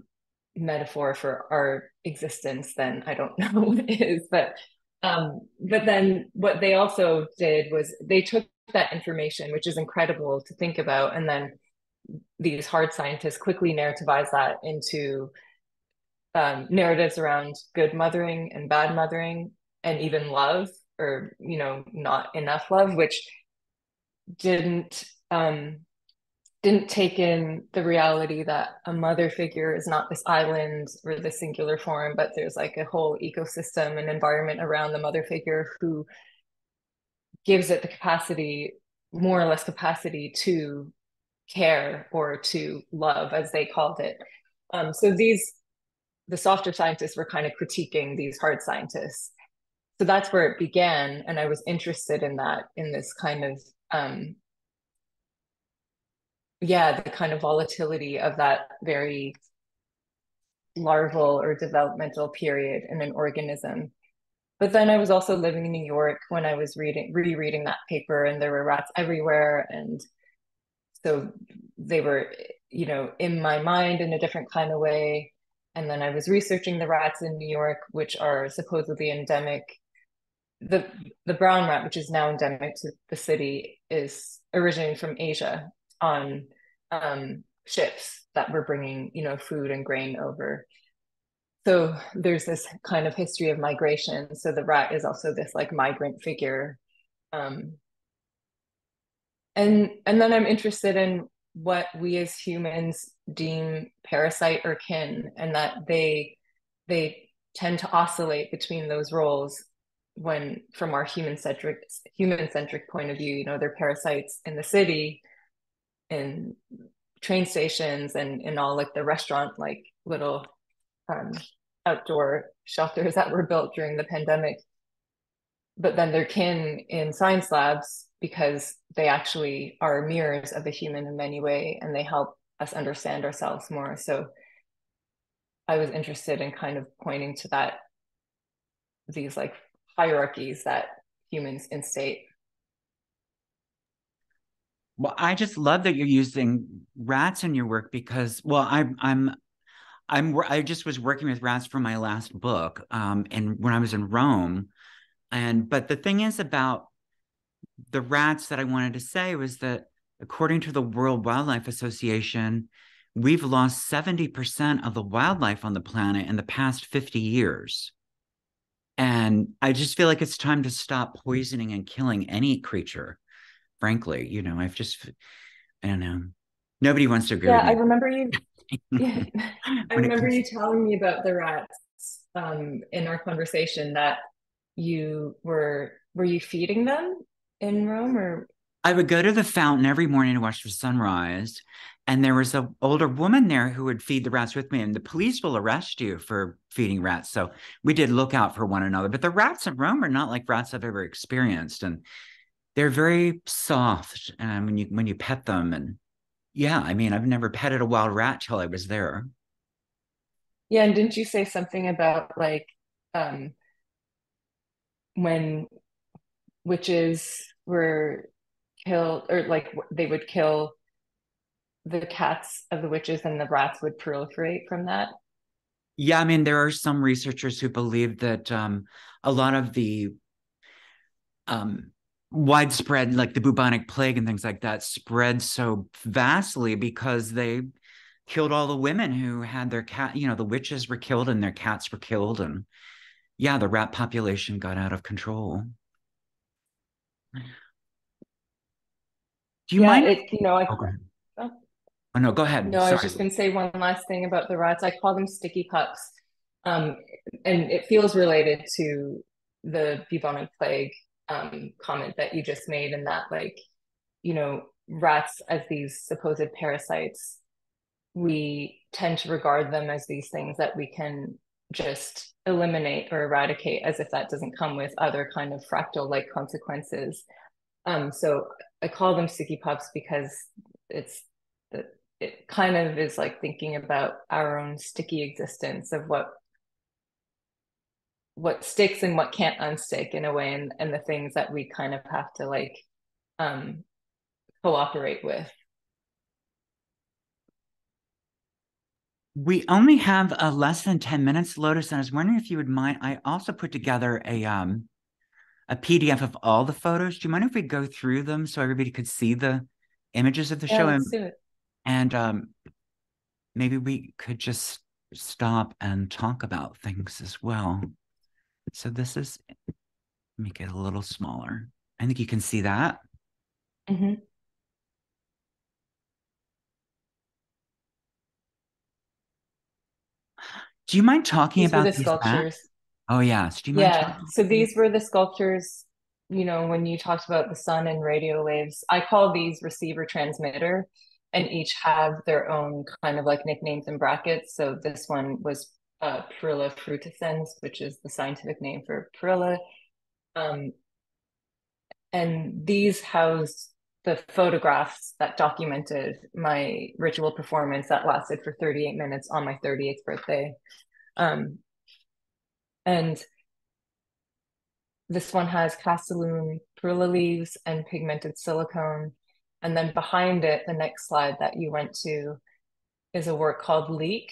metaphor for our existence, then I don't know what it is. But, um, but then what they also did was they took that information, which is incredible to think about, and then these hard scientists quickly narrativize that into um, narratives around good mothering and bad mothering, and even love, or, you know, not enough love, which didn't um, didn't take in the reality that a mother figure is not this island or this singular form, but there's like a whole ecosystem and environment around the mother figure who gives it the capacity, more or less capacity, to care or to love, as they called it. Um, so these, the softer scientists were kind of critiquing these hard scientists. So that's where it began. And I was interested in that, in this kind of, um, yeah, the kind of volatility of that very larval or developmental period in an organism. But then I was also living in New York when I was reading, rereading that paper, and there were rats everywhere. And so they were, you know, in my mind in a different kind of way. And then I was researching the rats in New York, which are supposedly endemic. The, the brown rat, which is now endemic to the city, is originating from Asia on um, ships that were bringing, you know, food and grain over. So there's this kind of history of migration. So the rat is also this like migrant figure. Um, and, and then I'm interested in what we as humans deem parasite or kin, and that they, they tend to oscillate between those roles when, from our human-centric, human-centric point of view, you know, they're parasites in the city, in train stations, and in all like the restaurant, like little um, outdoor shelters that were built during the pandemic. But then they're kin in science labs because they actually are mirrors of the human in many ways, and they help us understand ourselves more. So I was interested in kind of pointing to that, these like hierarchies that humans instate. Well, I just love that you're using rats in your work because, well, I'm, I'm, I'm, I just was working with rats for my last book, um, and when I was in Rome, and but the thing is about the rats that I wanted to say was that according to the World Wildlife Association, we've lost seventy percent of the wildlife on the planet in the past fifty years. And I just feel like it's time to stop poisoning and killing any creature. Frankly, you know, I've just, I don't know. Nobody wants to agree. Yeah, with I remember you. Yeah, I remember you telling me about the rats um, in our conversation that you were, were you feeding them in Rome or? I would go to the fountain every morning to watch the sunrise. And there was an older woman there who would feed the rats with me. And the police will arrest you for feeding rats. So we did look out for one another. But the rats in Rome are not like rats I've ever experienced. And they're very soft um, when you when you pet them. And yeah, I mean, I've never petted a wild rat till I was there. Yeah, and didn't you say something about like um, when witches were killed, or like they would kill the cats of the witches and the rats would proliferate from that? Yeah, I mean, there are some researchers who believe that um, a lot of the... Um, widespread, like the bubonic plague and things like that, spread so vastly because they killed all the women who had their cat, you know, the witches were killed and their cats were killed. And yeah, the rat population got out of control. Do you yeah, mind? It, you know, I, okay. oh. oh, no, go ahead. No, Sorry. I was just going to say one last thing about the rats. I call them sticky cups. Um, and it feels related to the bubonic plague Um, comment that you just made, and that like, you know, rats as these supposed parasites, we tend to regard them as these things that we can just eliminate or eradicate, as if that doesn't come with other kind of fractal like consequences. Um, so I call them sticky pups because it's the, it kind of is like thinking about our own sticky existence of what what sticks and what can't unstick in a way, and, and the things that we kind of have to like um, cooperate with. We only have uh, less than ten minutes, Lotus, and I was wondering if you would mind, I also put together a, um, a P D F of all the photos. Do you mind if we go through them so everybody could see the images of the yeah, show? Let's and, do it. And um, maybe we could just stop and talk about things as well. So this is, let me get a little smaller. I think you can see that. Mm-hmm. Do you mind talking these about the these sculptures? Acts? Oh yes. Do you mind? Yeah. So these were the sculptures, you know, when you talked about the sun and radio waves, I call these receiver transmitter, and each have their own kind of like nicknames and brackets. So this one was Uh, Perilla frutescens, which is the scientific name for Perilla. Um, and these housed the photographs that documented my ritual performance that lasted for thirty-eight minutes on my thirty-eighth birthday. Um, and this one has Castellum Perilla leaves and pigmented silicone. And then behind it, the next slide that you went to is a work called Leak.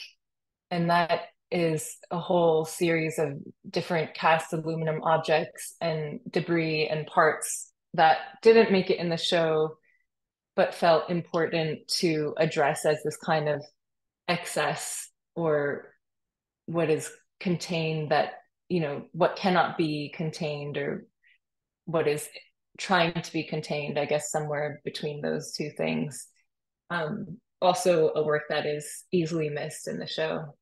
And that is a whole series of different cast aluminum objects and debris and parts that didn't make it in the show, but felt important to address as this kind of excess, or what is contain that, you know, what cannot be contained or what is trying to be contained, I guess somewhere between those two things. Um, also a work that is easily missed in the show.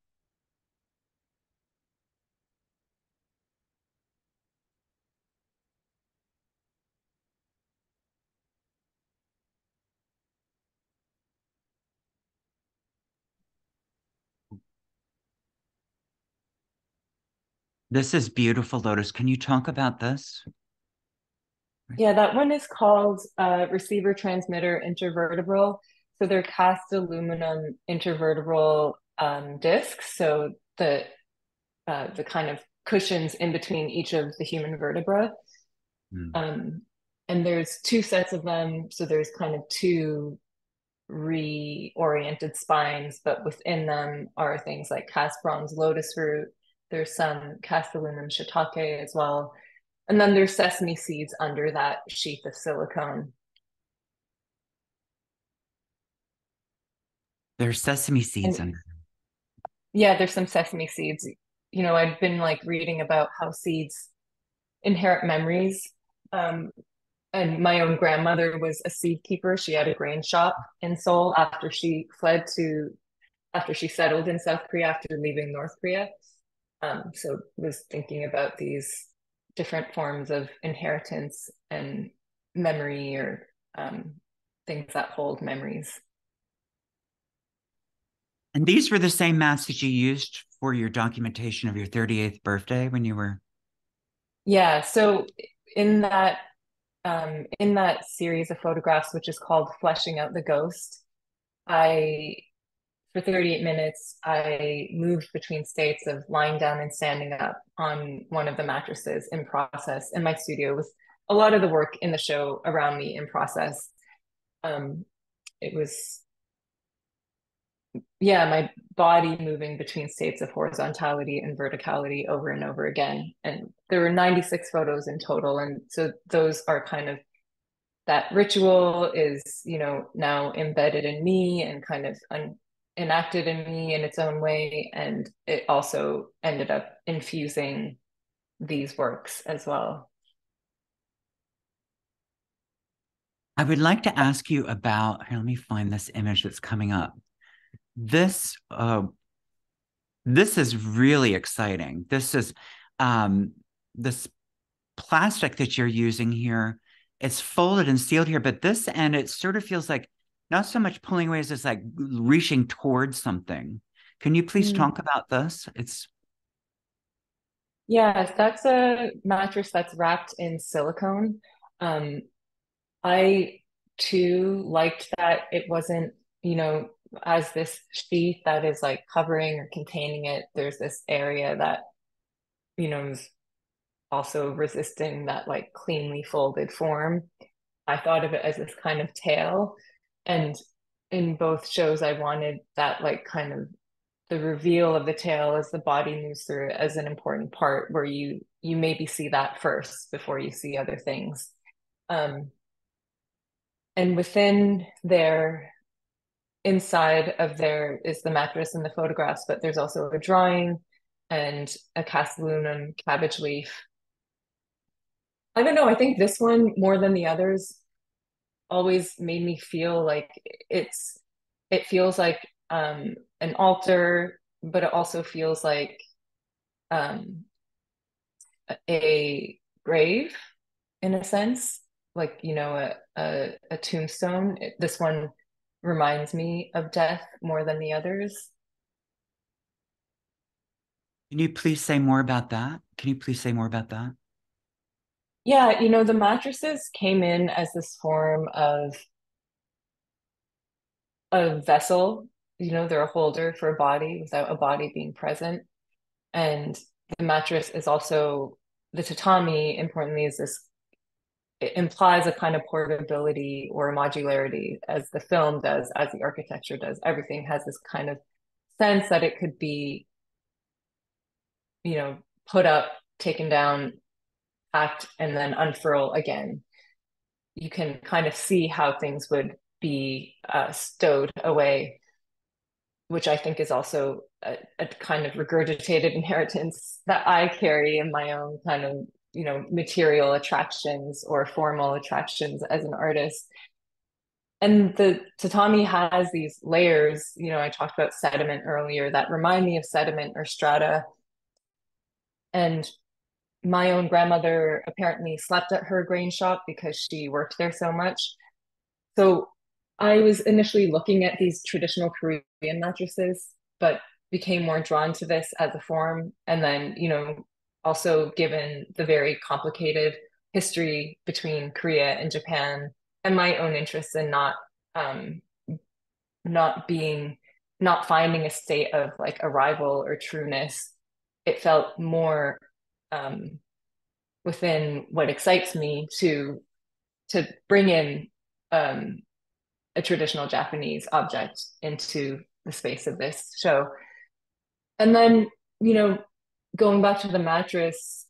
This is beautiful, Lotus. Can you talk about this? Yeah, that one is called uh, Receiver Transmitter Intervertebral. So they're cast aluminum intervertebral um, discs. So the uh, the kind of cushions in between each of the human vertebra. Mm. Um, and there's two sets of them. So there's kind of two reoriented spines, but within them are things like cast bronze lotus root. There's some cast aluminum shiitake as well. And then there's sesame seeds under that sheath of silicone. There's sesame seeds and, under them. Yeah, there's some sesame seeds. You know, I've been like reading about how seeds inherit memories. Um, and my own grandmother was a seed keeper. She had a grain shop in Seoul after she fled to, after she settled in South Korea after leaving North Korea. Um, so was thinking about these different forms of inheritance and memory, or um, things that hold memories. And these were the same maps that you used for your documentation of your thirty-eighth birthday when you were? Yeah, so in that, um, in that series of photographs, which is called Fleshing Out the Ghost, I... for thirty-eight minutes, I moved between states of lying down and standing up on one of the mattresses in process in my studio, with a lot of the work in the show around me in process. Um, it was, yeah, my body moving between states of horizontality and verticality over and over again. And there were ninety-six photos in total. And so those are kind of, that ritual is, you know, now embedded in me and kind of un- enacted in me in its own way, and it also ended up infusing these works as well. I would like to ask you about, here, let me find this image that's coming up. This uh, this is really exciting. This is um, this plastic that you're using here. It's folded and sealed here, but this end, it sort of feels like not so much pulling away as it's like reaching towards something. Can you please mm. talk about this? It's Yes, that's a mattress that's wrapped in silicone. Um, I too liked that it wasn't, you know, as this sheath that is like covering or containing it, there's this area that, you know, is also resisting that like cleanly folded form. I thought of it as this kind of tail. And in both shows, I wanted that like kind of the reveal of the tail as the body moves through it as an important part where you you maybe see that first before you see other things. Um, and within there, inside of there is the mattress and the photographs, but there's also a drawing and a cast aluminum cabbage leaf. I don't know, I think this one more than the others always made me feel like it's, it feels like um, an altar, but it also feels like um, a grave in a sense, like, you know, a, a, a tombstone. It, this one reminds me of death more than the others. Can you please say more about that? Can you please say more about that? Yeah, you know, the mattresses came in as this form of a vessel. You know, they're a holder for a body without a body being present. And the mattress is also, the tatami, importantly, is this, it implies a kind of portability or modularity, as the film does, as the architecture does. Everything has this kind of sense that it could be, you know, put up, taken down, act, and then unfurl again. You can kind of see how things would be uh, stowed away, which I think is also a, a kind of regurgitated inheritance that I carry in my own kind of, you know, material attractions or formal attractions as an artist. And the tatami has these layers, you know, I talked about sediment earlier, that remind me of sediment or strata. And my own grandmother apparently slept at her grain shop because she worked there so much. So I was initially looking at these traditional Peruvian mattresses, but became more drawn to this as a form. And then, you know, also given the very complicated history between Korea and Japan and my own interests in not, um, not being, not finding a state of like arrival or trueness, it felt more um, within what excites me to, to bring in um, a traditional Japanese object into the space of this show. And then, you know, going back to the mattress,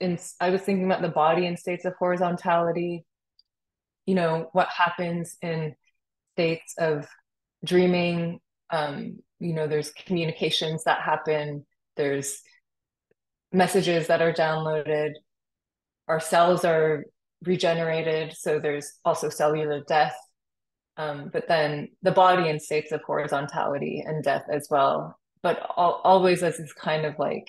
in, I was thinking about the body in states of horizontality, you know, what happens in states of dreaming, um, you know, there's communications that happen, there's messages that are downloaded, our cells are regenerated, so there's also cellular death. Um, but then the body in states of horizontality and death as well, but al always as this kind of like,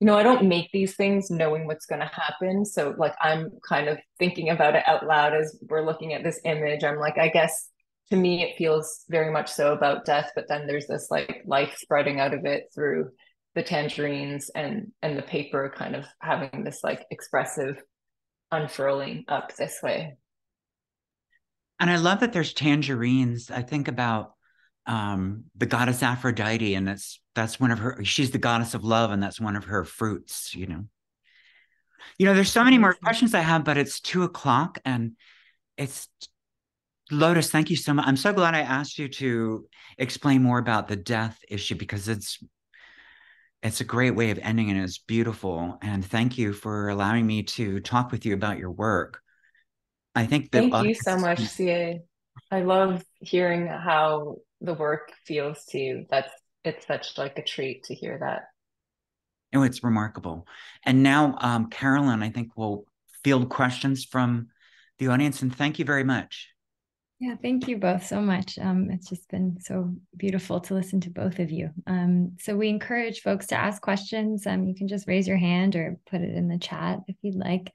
you know, I don't make these things knowing what's going to happen. So like, I'm kind of thinking about it out loud as we're looking at this image. I'm like, I guess to me, it feels very much so about death, but then there's this like life spreading out of it through the tangerines and, and the paper kind of having this like expressive unfurling up this way. And I love that there's tangerines. I think about um, the goddess Aphrodite, and that's that's one of her, she's the goddess of love, and that's one of her fruits, you know. You know, there's so many more questions I have, but it's two o'clock and it's, Lotus, thank you so much. I'm so glad I asked you to explain more about the death issue, because it's, it's a great way of ending and it's beautiful. And thank you for allowing me to talk with you about your work. I think that thank you so much, C A. I love hearing how the work feels to you. That's, it's such like a treat to hear that. Oh, it's remarkable. And now, um, Carolyn, I think we'll field questions from the audience, and thank you very much. Yeah, thank you both so much. Um, it's just been so beautiful to listen to both of you. Um, so we encourage folks to ask questions. Um, you can just raise your hand or put it in the chat if you'd like.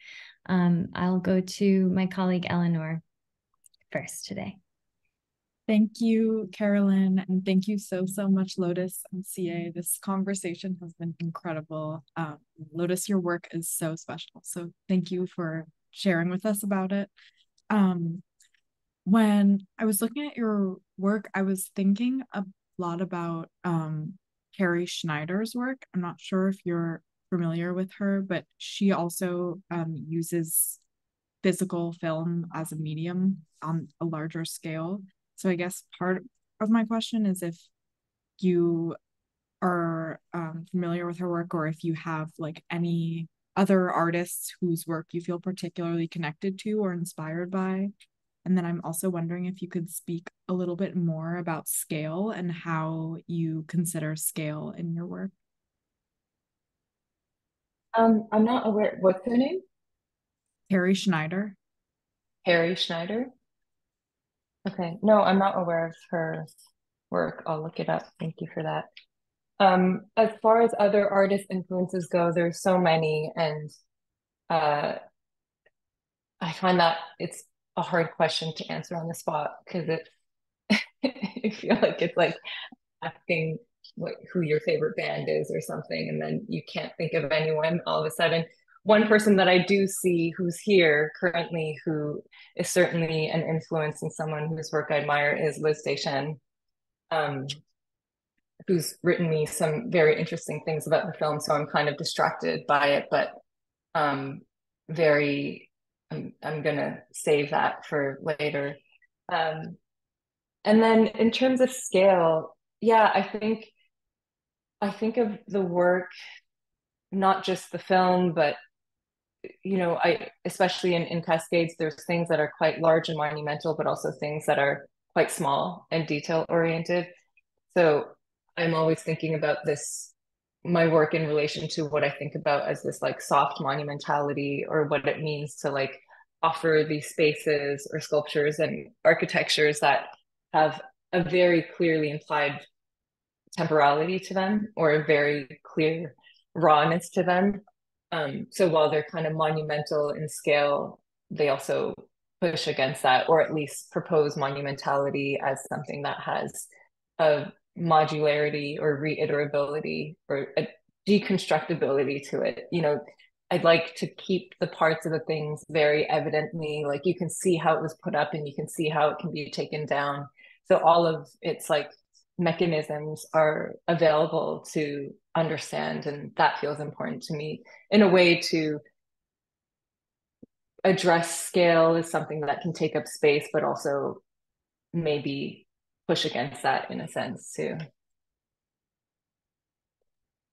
Um, I'll go to my colleague Eleanor first today. Thank you, Carolyn, and thank you so, so much, Lotus and C A. This conversation has been incredible. Um, Lotus, your work is so special, so thank you for sharing with us about it. Um, when I was looking at your work, I was thinking a lot about um, Carrie Schneider's work. I'm not sure if you're familiar with her, but she also um, uses physical film as a medium on a larger scale. So I guess part of my question is if you are um, familiar with her work, or if you have like any other artists whose work you feel particularly connected to or inspired by. And then I'm also wondering if you could speak a little bit more about scale and how you consider scale in your work. Um, I'm not aware, what's her name? Carrie Schneider. Carrie Schneider? Okay, no, I'm not aware of her work. I'll look it up, thank you for that. Um, as far as other artist influences go, there's so many, and uh, I find that it's a hard question to answer on the spot, because it, you feel like it's like asking what, who your favorite band is or something, and then you can't think of anyone all of a sudden. One person that I do see who's here currently, who is certainly an influence and someone whose work I admire, is Liz DeShane, um, who's written me some very interesting things about the film, so I'm kind of distracted by it, but um, very, I'm, I'm gonna save that for later. Um, and then in terms of scale, yeah, I think I think of the work, not just the film, but, you know, I, especially in, in Cascades, there's things that are quite large and monumental, but also things that are quite small and detail oriented. So I'm always thinking about this, my work in relation to what I think about as this like soft monumentality, or what it means to like offer these spaces or sculptures and architectures that have a very clearly implied temporality to them, or a very clear rawness to them. Um, so while they're kind of monumental in scale, they also push against that, or at least propose monumentality as something that has a modularity or reiterability or a deconstructibility to it. You know, I'd like to keep the parts of the things very evidently, like you can see how it was put up and you can see how it can be taken down. So all of its like mechanisms are available to understand, and that feels important to me. In a way, to address scale as something that can take up space, but also maybe push against that in a sense too.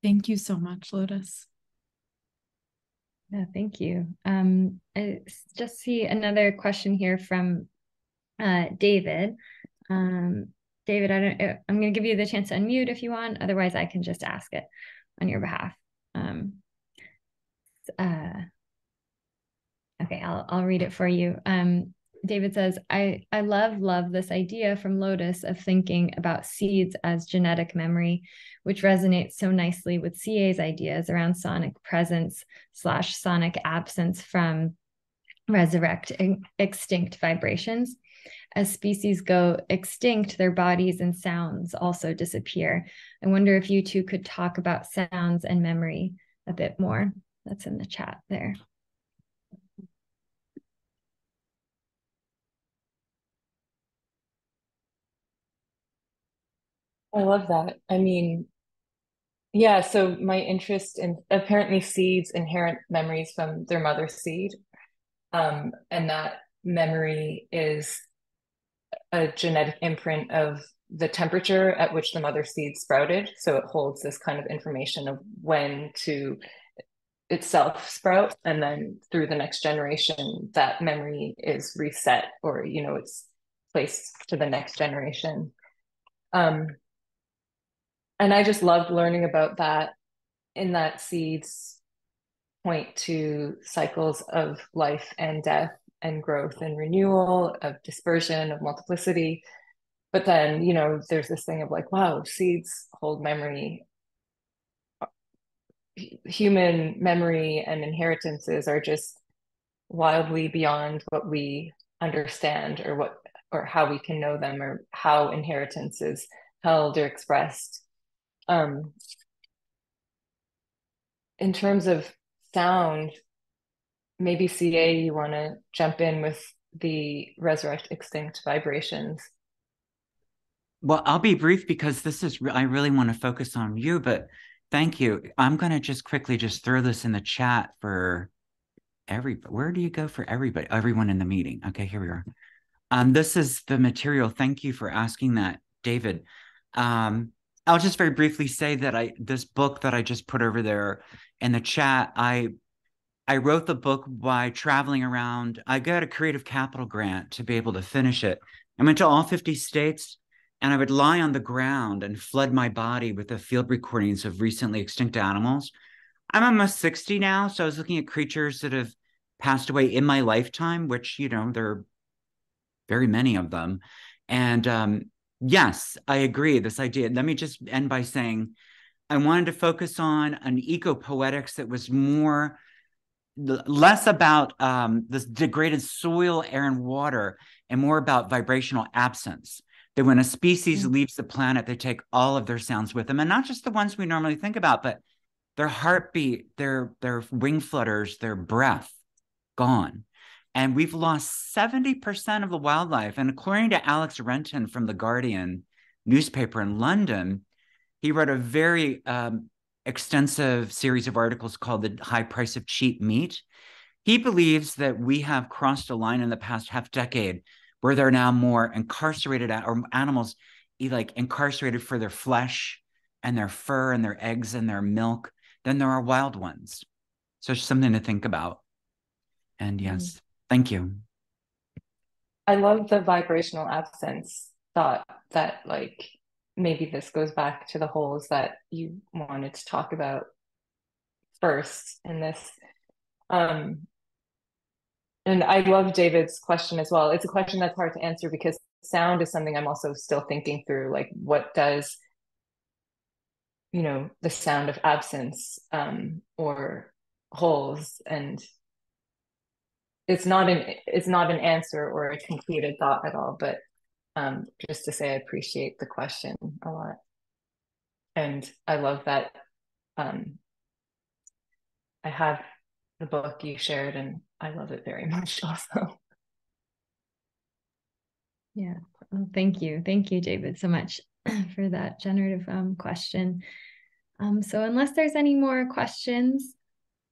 Thank you so much, Lotus. Yeah, thank you. Um, I just see another question here from uh, David. Um, David, I don't, I'm going to give you the chance to unmute if you want. Otherwise, I can just ask it on your behalf. Um, uh, okay, I'll, I'll read it for you. Um, David says, I, I love, love this idea from Lotus of thinking about seeds as genetic memory, which resonates so nicely with C A's ideas around sonic presence slash sonic absence from resurrect extinct vibrations. As species go extinct, their bodies and sounds also disappear. I wonder if you two could talk about sounds and memory a bit more. That's in the chat there. I love that. I mean, yeah, so my interest in, apparently seeds inherent memories from their mother's seed, um, and that memory is a genetic imprint of the temperature at which the mother seed sprouted. So it holds this kind of information of when to itself sprout, and then through the next generation, that memory is reset, or, you know, it's placed to the next generation. Um, And I just loved learning about that, in that seeds point to cycles of life and death and growth and renewal, of dispersion, of multiplicity. But then, you know, there's this thing of like, wow, seeds hold memory. Human memory and inheritances are just wildly beyond what we understand, or what, or how we can know them, or how inheritance is held or expressed. Um, in terms of sound, maybe C A, you want to jump in with the resurrect extinct vibrations. Well, I'll be brief because this is, I really want to focus on you, but thank you. I'm going to just quickly just throw this in the chat for everybody. Where do you go for everybody? Everyone in the meeting. Okay, here we are. Um, this is the material. Thank you for asking that, David. Um, I'll just very briefly say that I this book that I just put over there in the chat, I I wrote the book by traveling around. I got a Creative Capital grant to be able to finish it. I went to all fifty states, and I would lie on the ground and flood my body with the field recordings of recently extinct animals. I'm almost sixty now, so I was looking at creatures that have passed away in my lifetime, which, you know, there are very many of them. And um yes, I agree, this idea. Let me just end by saying I wanted to focus on an eco-poetics that was more, less about um, this degraded soil, air, and water, and more about vibrational absence. That when a species mm-hmm. leaves the planet, they take all of their sounds with them, and not just the ones we normally think about, but their heartbeat, their, their wing flutters, their breath, gone. And we've lost seventy percent of the wildlife. And according to Alex Renton from The Guardian newspaper in London, he wrote a very um, extensive series of articles called The High Price of Cheap Meat. He believes that we have crossed a line in the past half decade where there are now more incarcerated or animals like incarcerated for their flesh and their fur and their eggs and their milk than there are wild ones. So it's something to think about. And yes. Mm-hmm. Thank you. I love the vibrational absence thought, that like maybe this goes back to the holes that you wanted to talk about first in this. Um, and I love David's question as well. It's a question that's hard to answer because sound is something I'm also still thinking through, like what does, you know, the sound of absence um, or holes, and it's not an it's not an answer or a completed thought at all, but um, just to say I appreciate the question a lot, and I love that um, I have the book you shared, and I love it very much also. Yeah, well, thank you, thank you, David, so much for that generative um, question. Um, so unless there's any more questions,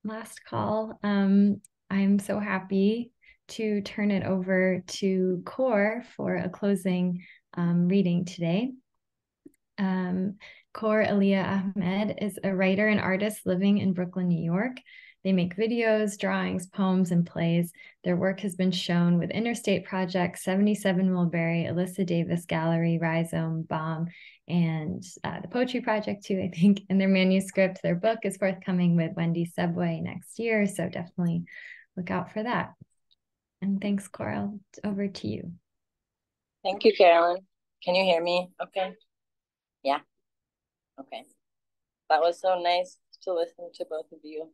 last call. Um, I'm so happy to turn it over to Kaur for a closing um, reading today. Um, Kaur Alia Ahmed is a writer and artist living in Brooklyn, New York. They make videos, drawings, poems, and plays. Their work has been shown with Interstate Project, seventy-seven Mulberry, Alyssa Davis Gallery, Rhizome, Bomb, and uh, the Poetry Project too, I think, and their manuscript. Their book is forthcoming with Wendy Subway next year, so definitely look out for that. And thanks, Coral. Over to you. Thank you, Carolyn. Can you hear me? Okay. Yeah. Okay. That was so nice to listen to both of you.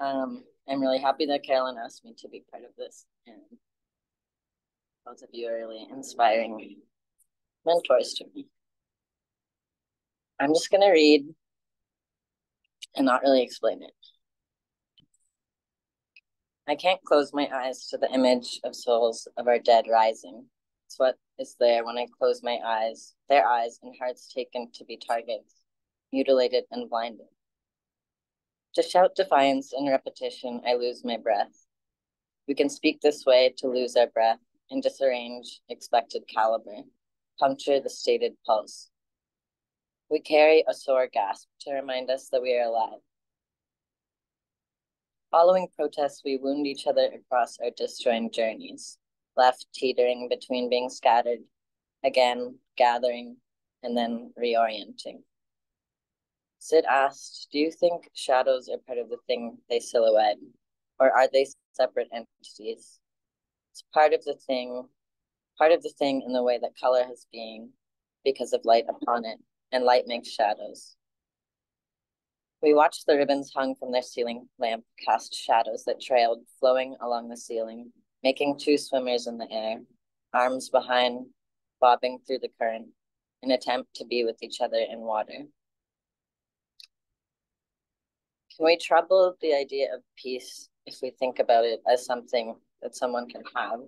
Um, I'm really happy that Carolyn asked me to be part of this, and both of you are really inspiring mentors to me. I'm just going to read and not really explain it. I can't close my eyes to the image of souls of our dead rising. It's what is there when I close my eyes, their eyes and hearts taken to be targets, mutilated and blinded. To shout defiance and repetition, I lose my breath. We can speak this way to lose our breath and disarrange expected caliber, puncture the stated pulse. We carry a sore gasp to remind us that we are alive. Following protests, we wound each other across our disjoined journeys, left teetering between being scattered, again gathering, and then reorienting. Sid asked, do you think shadows are part of the thing they silhouette, or are they separate entities? It's part of the thing, part of the thing in the way that color has being because of light upon it, and light makes shadows. We watched the ribbons hung from their ceiling lamp cast shadows that trailed, flowing along the ceiling, making two swimmers in the air, arms behind, bobbing through the current, an attempt to be with each other in water. Can we trouble the idea of peace if we think about it as something that someone can have?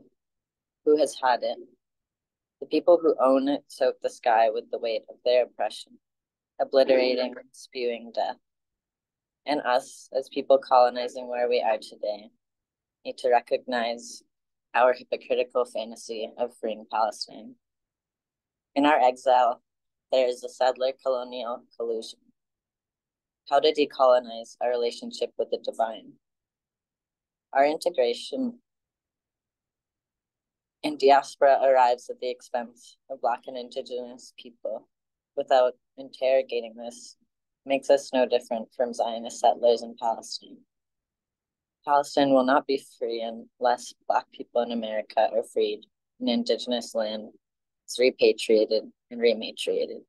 Who has had it? The people who own it soak the sky with the weight of their oppression, obliterating, spewing death. And us, as people colonizing where we are today, need to recognize our hypocritical fantasy of freeing Palestine. In our exile, there is a settler-colonial collusion. How to decolonize our relationship with the divine. Our integration and diaspora arrives at the expense of Black and Indigenous people without interrogating this makes us no different from Zionist settlers in Palestine. Palestine will not be free unless Black people in America are freed and Indigenous land is repatriated and rematriated.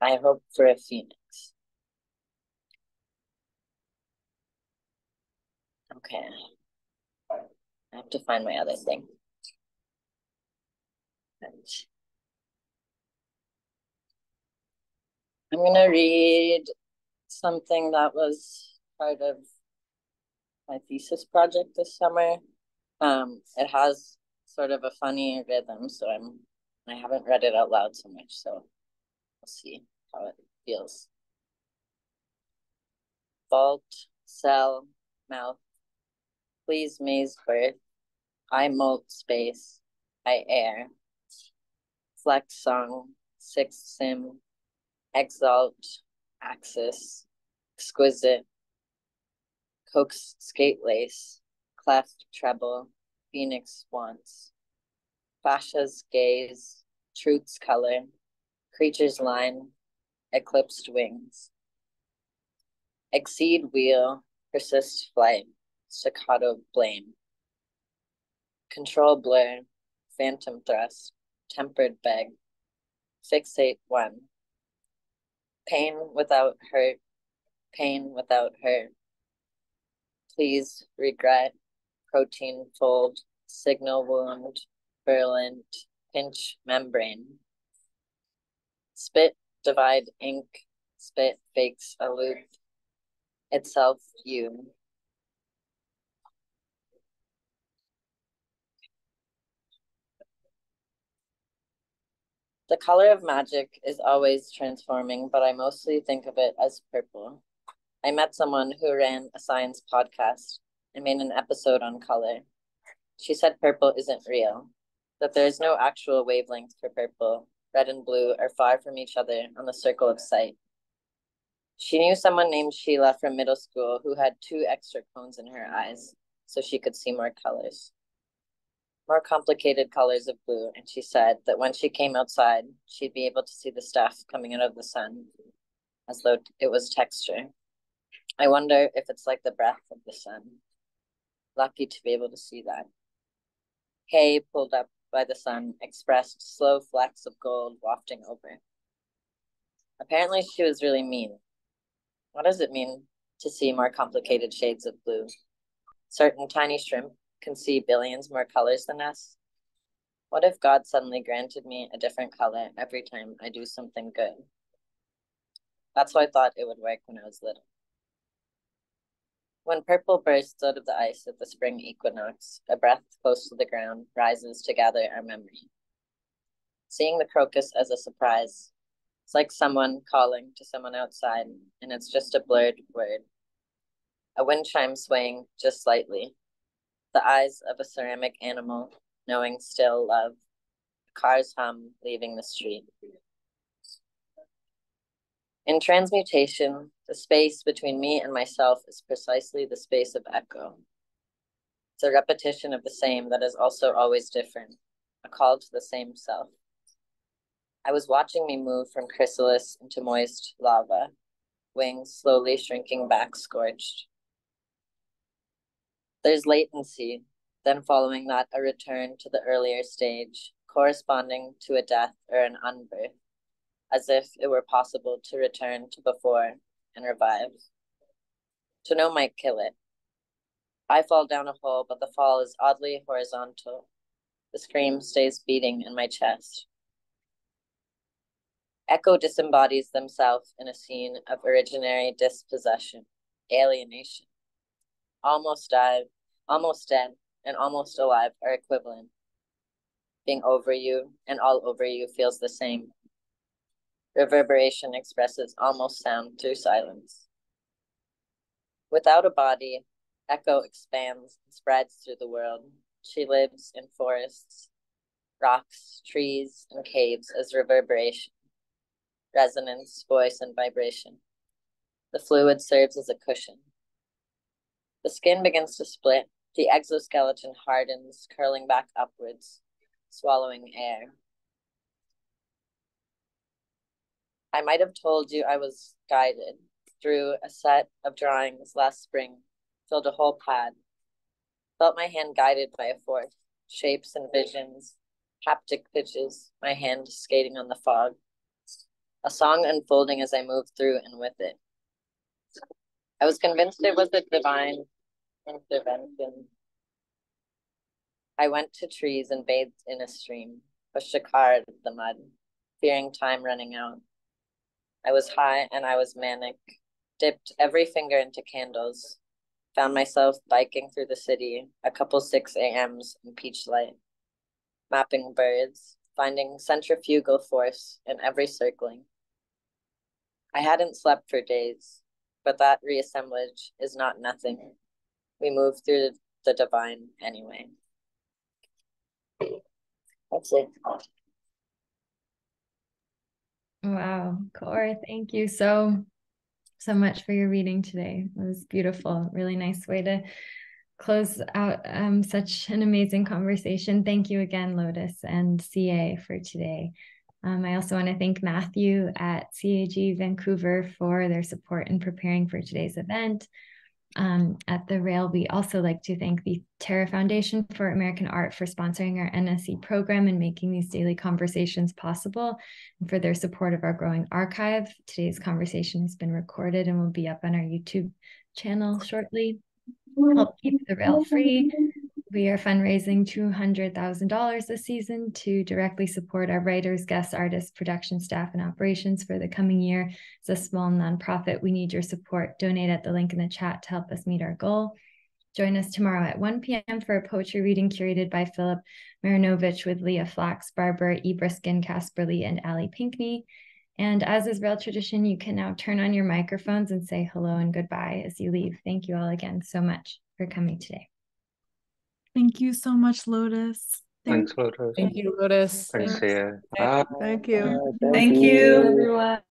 I hope for a phoenix. Okay, I have to find my other thing. I'm gonna read something that was part of my thesis project this summer. Um, it has sort of a funny rhythm, so I'm I haven't read it out loud so much, so we'll see how it feels. Vault, cell, mouth. Please, maze birth, I molt space, I air, flex song, sixth sim, exalt, axis, exquisite, coax skate lace, cleft treble, phoenix wants, fascia's gaze, truth's color, Creature's line, eclipsed wings. Exceed wheel, persist flame, staccato blame. Control blur, phantom thrust, tempered beg. Fixate one. Pain without hurt, pain without hurt. Please regret, protein fold, signal wound, virulent, pinch membrane. Spit, divide ink, spit bakes a loop, itself you. The color of magic is always transforming, but I mostly think of it as purple. I met someone who ran a science podcast and made an episode on color. She said purple isn't real, that there is no actual wavelength for purple. Red and blue are far from each other on the circle of sight. She knew someone named Sheila from middle school who had two extra cones in her eyes so she could see more colors. More complicated colors of blue, and she said that when she came outside, she'd be able to see the stuff coming out of the sun as though it was texture. I wonder if it's like the breath of the sun. Lucky to be able to see that. Hay pulled up by the sun expressed slow flecks of gold wafting over. Apparently she was really mean. What does it mean to see more complicated shades of blue? Certain tiny shrimp can see billions more colors than us. What if God suddenly granted me a different color every time I do something good? That's how I thought it would work when I was little. When purple bursts out of the ice at the spring equinox, a breath close to the ground rises to gather our memory. Seeing the crocus as a surprise, it's like someone calling to someone outside, and it's just a blurred word. A wind chime swaying just slightly. The eyes of a ceramic animal, knowing still love, a car's hum leaving the street. In transmutation, the space between me and myself is precisely the space of echo. It's a repetition of the same that is also always different, a call to the same self. I was watching me move from chrysalis into moist lava, wings slowly shrinking back, scorched. There's latency, then following that, a return to the earlier stage, corresponding to a death or an unbirth, as if it were possible to return to before and revive. To know might kill it. I fall down a hole, but the fall is oddly horizontal. The scream stays beating in my chest. Echo disembodies themselves in a scene of originary dispossession, alienation. Almost died, almost dead, and almost alive are equivalent. Being over you and all over you feels the same. Reverberation expresses almost sound through silence. Without a body, echo expands and spreads through the world. She lives in forests, rocks, trees, and caves as reverberation, resonance, voice, and vibration. The fluid serves as a cushion. The skin begins to split, the exoskeleton hardens, curling back upwards, swallowing air. I might have told you I was guided through a set of drawings last spring, filled a whole pad. Felt my hand guided by a force, shapes and visions, haptic pitches, my hand skating on the fog. A song unfolding as I moved through and with it. I was convinced it was a divine intervention. I went to trees and bathed in a stream, pushed a car out of the mud, fearing time running out. I was high and I was manic, dipped every finger into candles, found myself biking through the city, a couple six a.m.s in peach light, mapping birds, finding centrifugal force in every circling. I hadn't slept for days. But that reassemblage is not nothing. We move through the divine anyway. That's it. Wow, Kaur, thank you so, so much for your reading today. It was beautiful. Really nice way to close out um, such an amazing conversation. Thank you again, Lotus and C A, for today. Um, I also want to thank Matthew at C A G Vancouver for their support in preparing for today's event. Um, at the Rail, we also like to thank the Terra Foundation for American Art for sponsoring our N S E program and making these daily conversations possible, and for their support of our growing archive. Today's conversation has been recorded and will be up on our YouTube channel shortly. Help keep the Rail free. We are fundraising two hundred thousand dollars this season to directly support our writers, guests, artists, production staff, and operations for the coming year. As a small nonprofit, we need your support. Donate at the link in the chat to help us meet our goal. Join us tomorrow at one p m for a poetry reading curated by Philip Marinovich with Leah Flax, Barbara E. Briskin, Casper Lee, and Allie Pinkney. And as is Rail tradition, you can now turn on your microphones and say hello and goodbye as you leave. Thank you all again so much for coming today. Thank you so much, Lotus. Thank Thanks, Lotus. Thank you, Lotus. Thanks, Sarah. Thank you. Thank you, everyone.